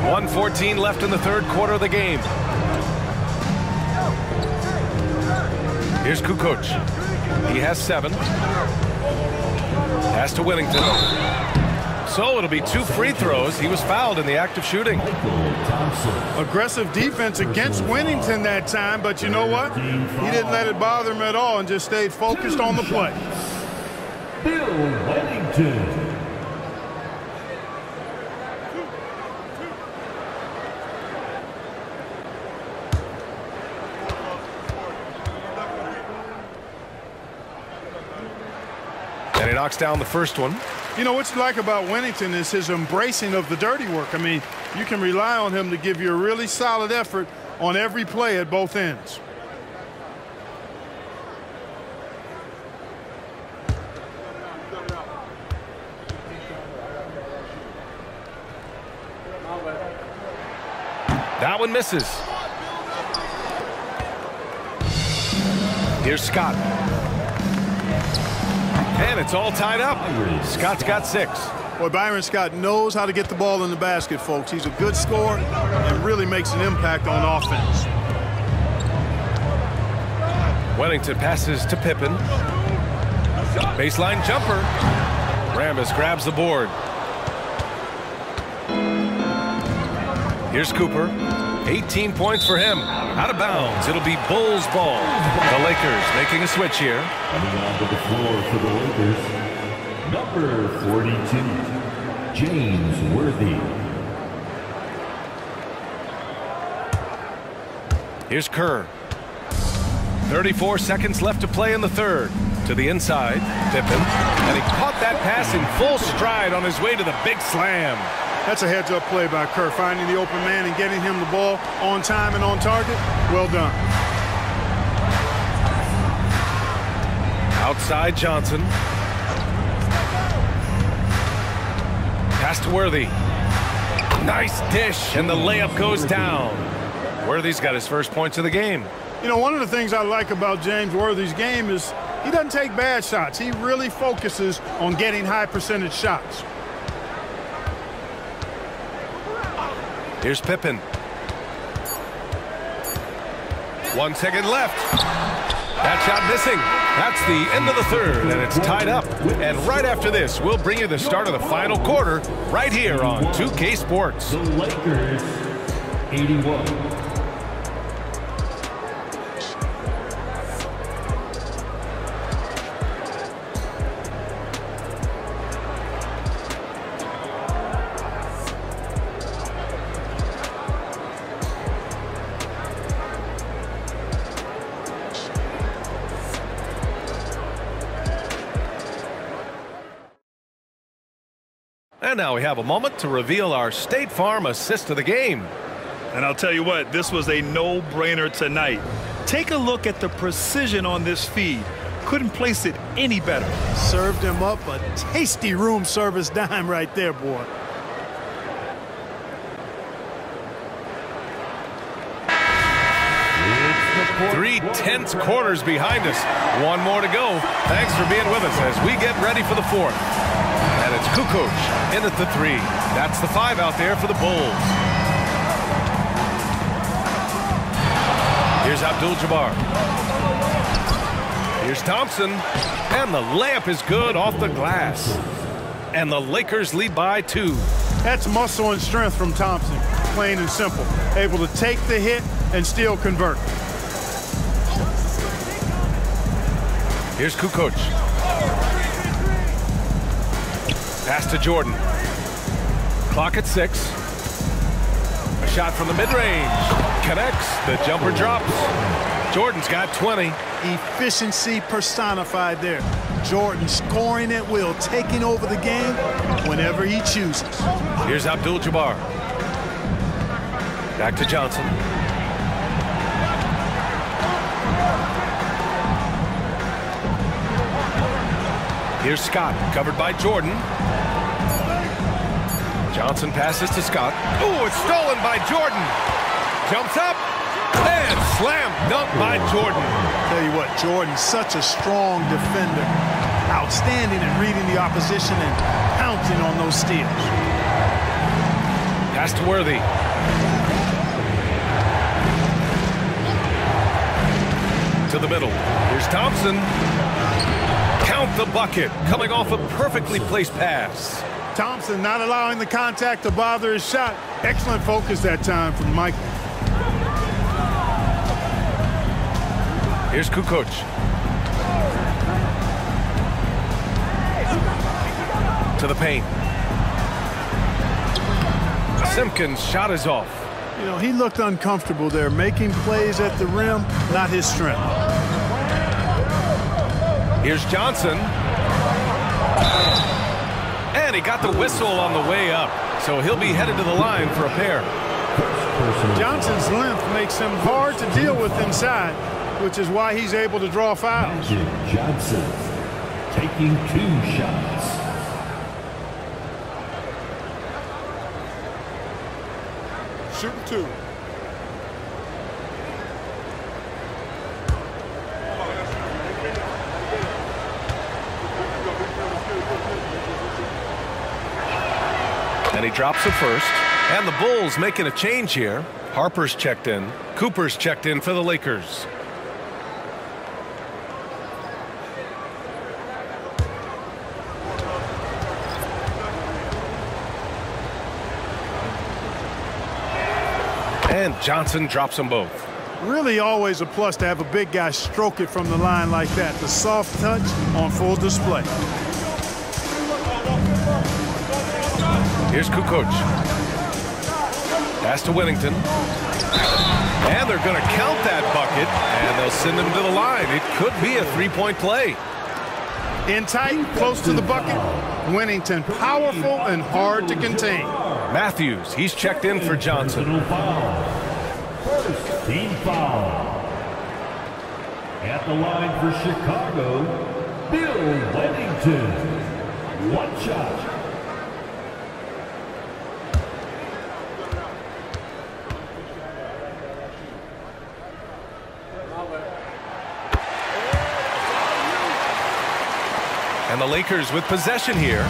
1:14 left in the third quarter of the game. Here's Kukoc. He has 7. Pass to Wennington. So it'll be 2 free throws. He was fouled in the act of shooting. Aggressive defense against Wennington that time, but you know what? He didn't let it bother him at all and just stayed focused on the play. Bill Wennington. And he knocks down the first one. You know, what you like about Wennington is his embracing of the dirty work. I mean, you can rely on him to give you a really solid effort on every play at both ends. That one misses. Here's Scott. And it's all tied up. Scott's got 6. Boy, Byron Scott knows how to get the ball in the basket, folks. He's a good scorer and really makes an impact on offense. Wennington passes to Pippen. Baseline jumper. Rambis grabs the board. Here's Cooper. 18 points for him. Out of bounds. It'll be Bulls ball. The Lakers making a switch here. Coming onto the floor for the Lakers, number 42, James Worthy. Here's Kerr. 34 seconds left to play in the third. To the inside, Pippen. And he caught that pass in full stride on his way to the big slam. That's a heads-up play by Kerr, finding the open man and getting him the ball on time and on target. Well done. Outside Johnson. Pass to Worthy. Nice dish, and the layup goes down. Worthy's got his first points of the game. You know, one of the things I like about James Worthy's game is he doesn't take bad shots. He really focuses on getting high-percentage shots. Here's Pippen. 1 second left. That shot missing. That's the end of the third, and it's tied up. And right after this, we'll bring you the start of the final quarter right here on 2K Sports. The Lakers, 81. Now we have a moment to reveal our State Farm assist of the game. And I'll tell you what, this was a no-brainer tonight. Take a look at the precision on this feed. Couldn't place it any better. Served him up a tasty room service dime right there, boy. Three-tenths quarters behind us. One more to go. Thanks for being with us as we get ready for the fourth. And it's Kukoc in at the 3. That's the 5 out there for the Bulls. Here's Abdul-Jabbar. Here's Thompson. And the layup is good off the glass. And the Lakers lead by 2. That's muscle and strength from Thompson. Plain and simple. Able to take the hit and still convert. Here's Kukoc. Pass to Jordan. Clock at 6. A shot from the mid-range. Connects. The jumper drops. Jordan's got 20. Efficiency personified there. Jordan scoring at will, taking over the game whenever he chooses. Here's Abdul-Jabbar. Back to Johnson. Here's Scott, covered by Jordan. Johnson passes to Scott. Ooh, it's stolen by Jordan. Jumps up, and slam dunk by Jordan. Tell you what, Jordan's such a strong defender. Outstanding at reading the opposition and pouncing on those steals. Pass to Worthy. To the middle. Here's Thompson. Count the bucket, coming off a perfectly placed pass. Thompson not allowing the contact to bother his shot. Excellent focus that time from Michael. Here's Kukoc. To the paint. Simpkins' shot is off. You know, he looked uncomfortable there, making plays at the rim, not his strength. Here's Johnson. And he got the whistle on the way up, so he'll be headed to the line for a pair. Johnson's length makes him hard to deal with inside, which is why he's able to draw fouls. Magic Johnson taking 2 shots. Shooting 2. And he drops the first. And the Bulls making a change here. Harper's checked in. Cooper's checked in for the Lakers. And Johnson drops them both. Really always a plus to have a big guy stroke it from the line like that. The soft touch on full display. Here's Kukoc. Pass to Wennington. And they're going to count that bucket. And they'll send him to the line. It could be a three-point play. In tight, close to the bucket. Wennington powerful and hard to contain. Matthews, he's checked in for Johnson. First team foul. At the line for Chicago, Bill Wennington. 1 shot. And the Lakers with possession here.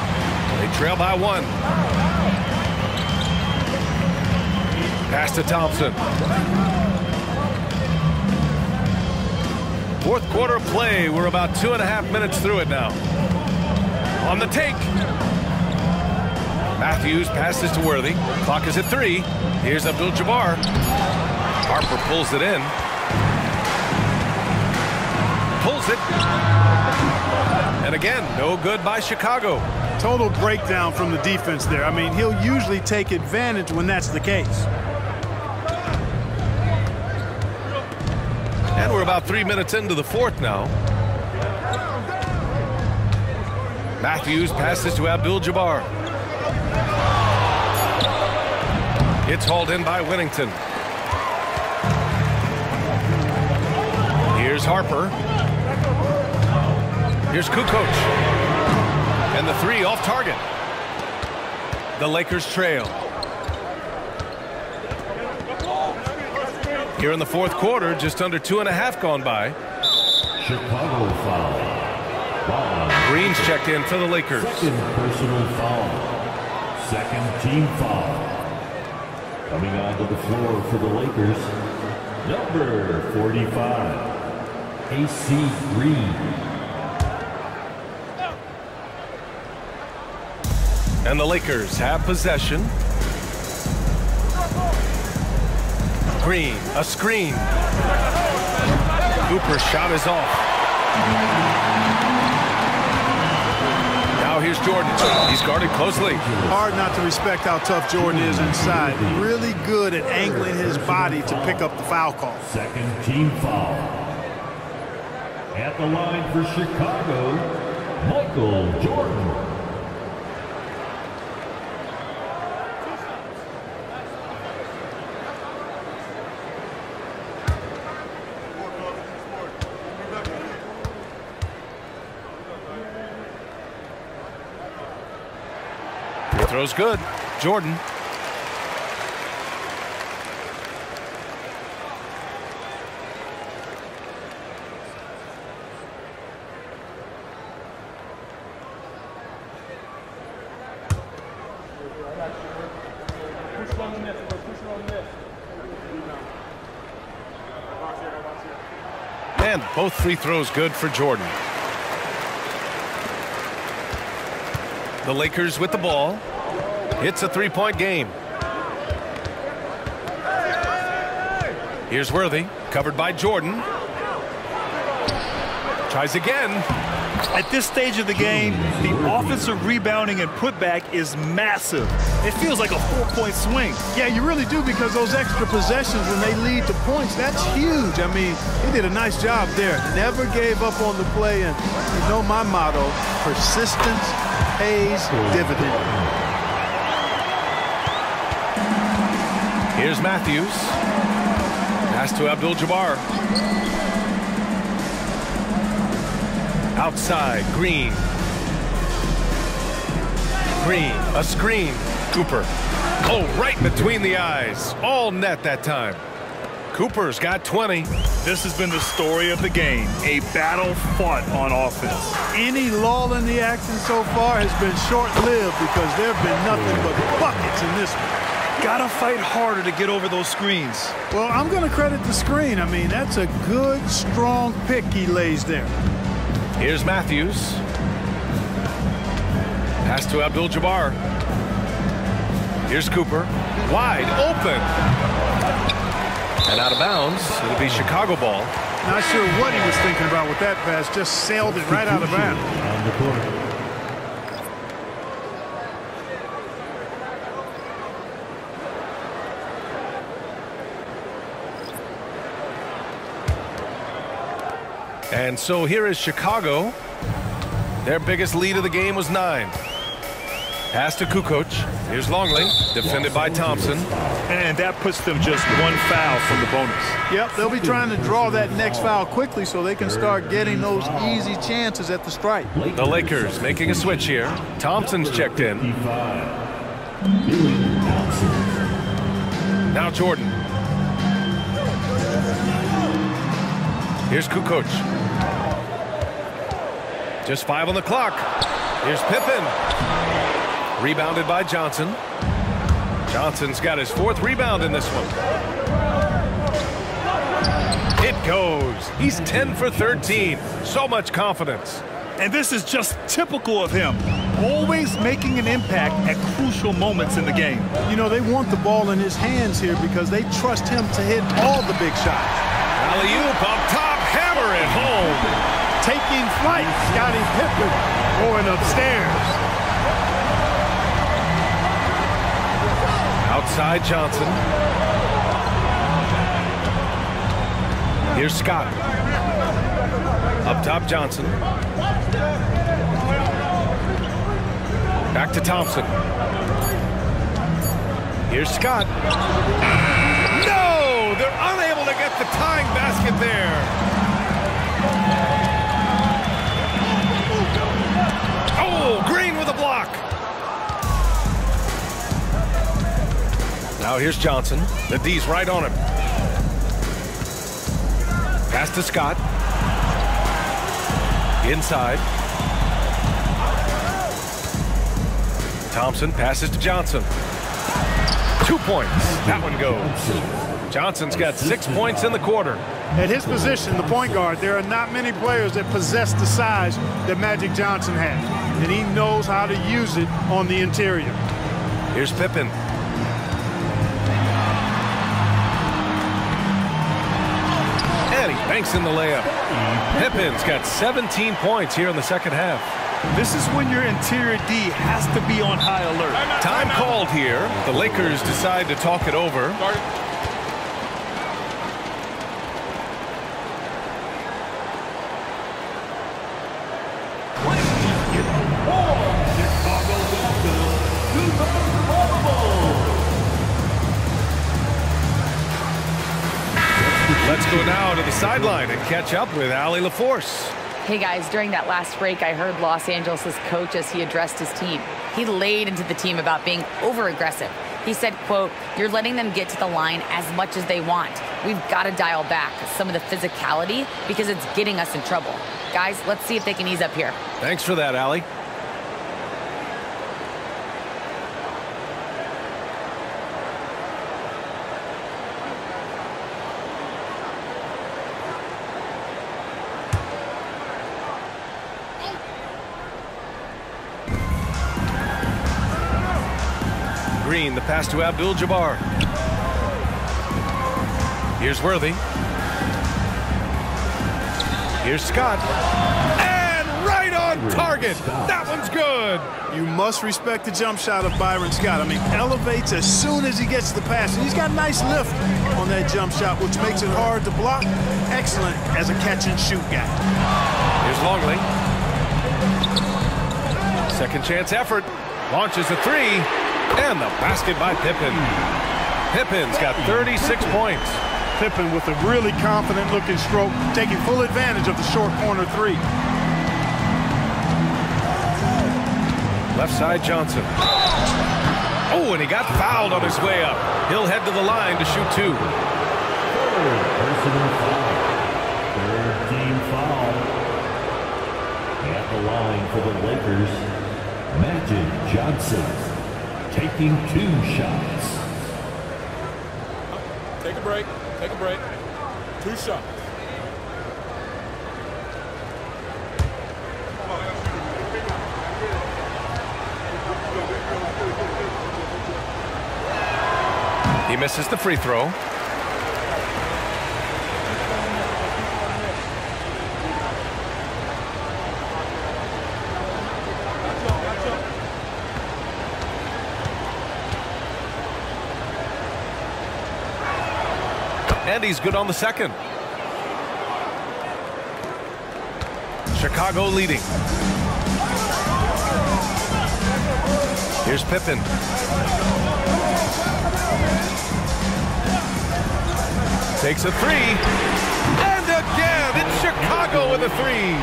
They trail by 1. Pass to Thompson. Fourth quarter play. We're about 2.5 minutes through it now. On the take. Matthews passes to Worthy. Clock is at 3. Here's Abdul-Jabbar. Harper pulls it in. Pulls it. And again, no good by Chicago. Total breakdown from the defense there. I mean, he'll usually take advantage when that's the case. And we're about 3 minutes into the fourth now. Matthews passes to Abdul-Jabbar. It's hauled in by Wennington. Here's Harper. Here's Kukoc. And the 3 off target. The Lakers trail. Here in the fourth quarter, just under 2.5 gone by. Chicago foul. Wow. Green's checked in for the Lakers. Second personal foul. Second team foul. Coming onto the floor for the Lakers, number 45, AC Green. And the Lakers have possession. Green, a screen. Cooper's shot is off. Now here's Jordan. He's guarded closely. Hard not to respect how tough Jordan is inside. Really good at angling his body to pick up the foul call. Second team foul. At the line for Chicago, Michael Jordan. Throw's good. Jordan. And both free throws good for Jordan. The Lakers with the ball. It's a three-point game. Here's Worthy, covered by Jordan. Tries again. At this stage of the game, the offensive rebounding and putback is massive. It feels like a four-point swing. Yeah, you really do, because those extra possessions, when they lead to points, that's huge. I mean, they did a nice job there. Never gave up on the play, and you know my motto, persistence pays dividends. Here's Matthews. Pass to Abdul-Jabbar. Outside, Green. Green, a screen. Cooper. Oh, right between the eyes. All net that time. Cooper's got 20. This has been the story of the game, a battle fought on offense. Any lull in the action so far has been short-lived, because there have been nothing but buckets in this one. Gotta fight harder to get over those screens. Well, I'm gonna credit the screen. I mean, that's a good, strong pick he lays there. Here's Matthews. Pass to Abdul-Jabbar. Here's Cooper. Wide open. And out of bounds. It'll be Chicago ball. Not sure what he was thinking about with that pass. Just sailed it right out of bounds. And so here is Chicago. Their biggest lead of the game was 9. Pass to Kukoc. Here's Longley, defended by Thompson. And that puts them just one foul from the bonus. Yep, they'll be trying to draw that next foul quickly so they can start getting those easy chances at the stripe. The Lakers making a switch here. Thompson's checked in. Now Jordan. Here's Kukoc. Just 5 on the clock. Here's Pippen. Rebounded by Johnson. Johnson's got his 4th rebound in this one. It goes. He's 10 for 13. So much confidence. And this is just typical of him. Always making an impact at crucial moments in the game. You know, they want the ball in his hands here because they trust him to hit all the big shots. Alley-oop up top. Hammer it home. Taking flight, Scottie Pippen going upstairs. Outside Johnson. Here's Scott. Up top Johnson. Back to Thompson. Here's Scott. No! They're unable to get the tying basket there. Green with a block. Now here's Johnson. The D's right on him. Pass to Scott. Inside. Thompson passes to Johnson. 2 points. That one goes. Johnson's got 6 points in the quarter. At his position, the point guard, there are not many players that possess the size that Magic Johnson has. And he knows how to use it on the interior. Here's Pippen. And he banks in the layup. Pippen's got 17 points here in the second half. This is when your interior D has to be on high alert. Time called here. The Lakers decide to talk it over. Sideline and catch up with Allie LaForce. Hey guys, during that last break, I heard Los Angeles' coach as he addressed his team. He laid into the team about being over-aggressive. He said, quote, "You're letting them get to the line as much as they want. We've got to dial back some of the physicality because it's getting us in trouble. Guys, let's see if they can ease up here." Thanks for that, Allie. The pass to Abdul-Jabbar. Here's Worthy. Here's Scott. And right on. target. That one's good. You must respect the jump shot of Byron Scott. I mean, elevates as soon as he gets the pass. And he's got nice lift on that jump shot, which makes it hard to block. Excellent as a catch-and-shoot guy. Here's Longley. Second-chance effort. Launches a three. And the basket by Pippen. Pippen's got 36 points. Pippen with a really confident-looking stroke, taking full advantage of the short corner three. Left side, Johnson. Oh, and he got fouled on his way up. He'll head to the line to shoot two. Personal foul. Third team foul. At the line for the Lakers, Magic Johnson, taking two shots. Take a break. Take a break. Two shots. He misses the free throw. And he's good on the second. Chicago leading. Here's Pippen. Takes a three. And again, it's Chicago with a three.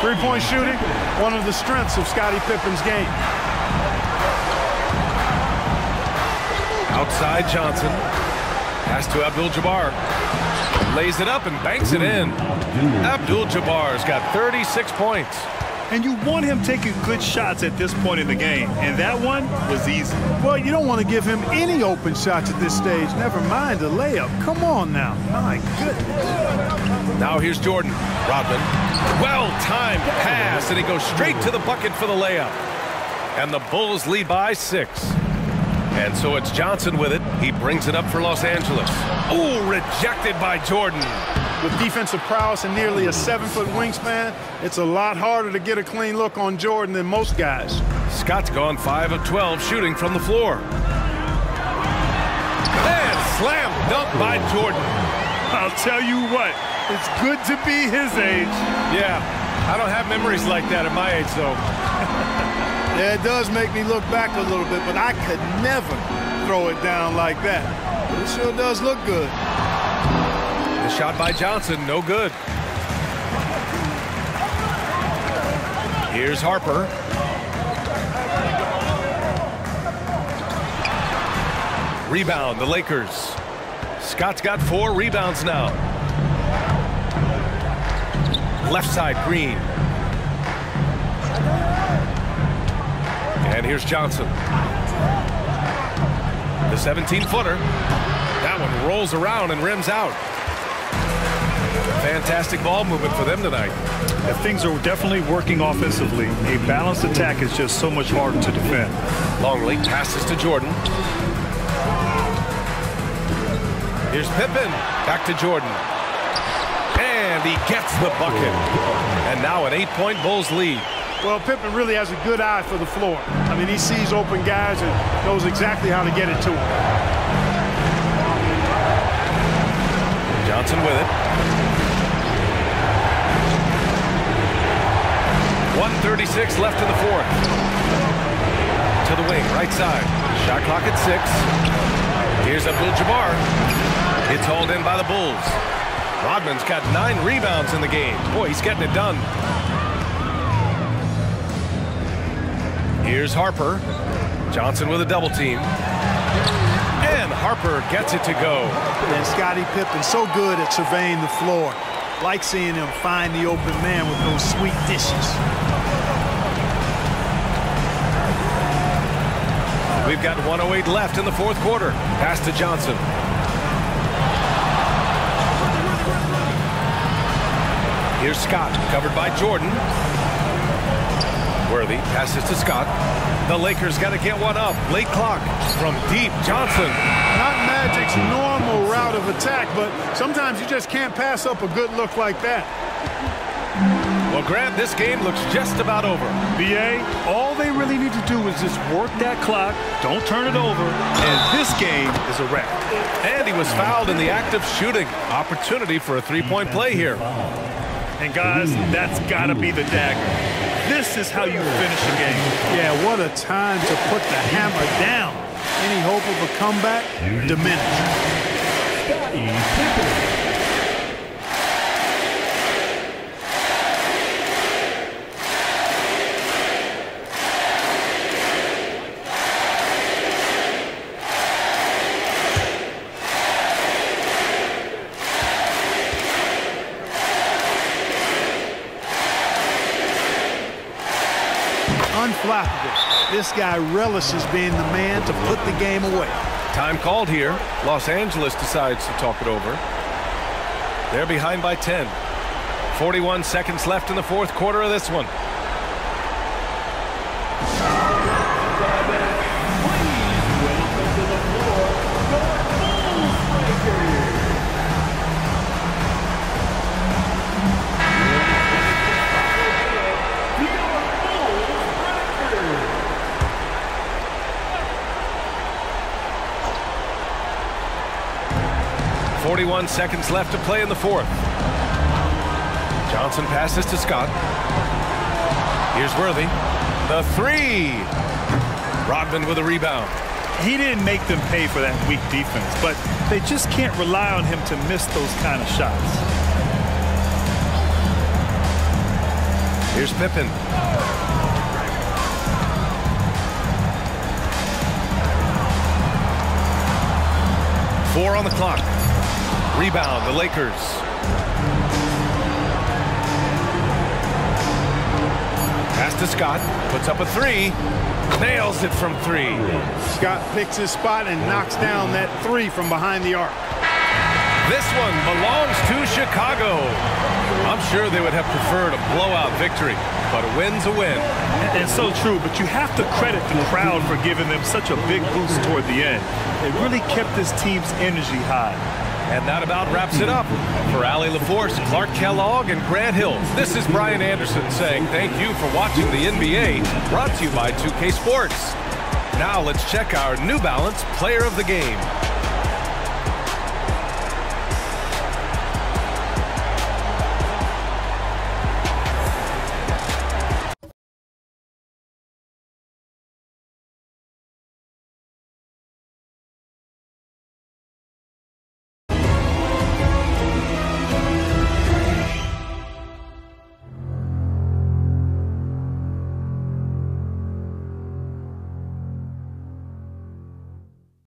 Three-point shooting, one of the strengths of Scottie Pippen's game. Outside Johnson. Pass to Abdul-Jabbar. Lays it up and banks it in. Abdul-Jabbar's got 36 points. And you want him taking good shots at this point in the game. And that one was easy. Well, you don't want to give him any open shots at this stage. Never mind the layup. Come on now. My goodness. Now here's Jordan. Rodman. Well-timed pass. And he goes straight to the bucket for the layup. And the Bulls lead by 6. And so it's Johnson with it. He brings it up for Los Angeles. Ooh, rejected by Jordan. With defensive prowess and nearly a 7-foot wingspan, it's a lot harder to get a clean look on Jordan than most guys. Scott's gone 5 of 12 shooting from the floor. And slam dunk by Jordan. I'll tell you what, it's good to be his age. Yeah, I don't have memories like that at my age, though. Yeah, it does make me look back a little bit, but I could never throw it down like that. But it sure does look good. The shot by Johnson, no good. Here's Harper. Rebound, the Lakers. Scott's got 4 rebounds now. Left side, Green. And here's Johnson. The 17-footer. That one rolls around and rims out. Fantastic ball movement for them tonight. Yeah, things are definitely working offensively. A balanced attack is just so much harder to defend. Longley passes to Jordan. Here's Pippen. Back to Jordan. And he gets the bucket. And now an 8-point Bulls lead. Well, Pippen really has a good eye for the floor. I mean, he sees open guys and knows exactly how to get it to him. Johnson with it. 1:36 left in the fourth. To the wing, right side. Shot clock at 6. Here's Abdul-Jabbar. It's hauled in by the Bulls. Rodman's got 9 rebounds in the game. Boy, he's getting it done. Here's Harper. Johnson with a double team. And Harper gets it to go. And Scottie Pippen so good at surveying the floor. Like seeing him find the open man with those sweet dishes. We've got 1:08 left in the fourth quarter. Pass to Johnson. Here's Scott, covered by Jordan. Worthy passes to Scott. The Lakers got to get one up. Late clock from deep. Johnson. Not Magic's normal route of attack, but sometimes you just can't pass up a good look like that. Well, Grant, this game looks just about over. BA, all they really need to do is just work that clock, don't turn it over, and this game is a wrap. And he was fouled in the act of shooting. Opportunity for a three-point play here. And, guys, that's got to be the dagger. This is how you finish a game. Yeah, what a time to put the hammer down. Any hope of a comeback? Diminished. This guy relishes being the man to put the game away. Time called here. Los Angeles decides to talk it over. They're behind by 10. 41 seconds left in the fourth quarter of this one. Seconds left to play in the fourth. Johnson passes to Scott. Here's Worthy. The three. Rodman with a rebound. He didn't make them pay for that weak defense, but they just can't rely on him to miss those kind of shots. Here's Pippen. Four on the clock. Rebound, the Lakers. Pass to Scott, puts up a three, nails it from three. Scott picks his spot and knocks down that three from behind the arc. This one belongs to Chicago. I'm sure they would have preferred a blowout victory, but a win's a win. And so true, but you have to credit the crowd for giving them such a big boost toward the end. It really kept this team's energy high. And that about wraps it up. For Allie LaForce, Clark Kellogg, and Grant Hill, this is Brian Anderson saying thank you for watching the NBA, brought to you by 2K Sports. Now let's check our New Balance Player of the Game.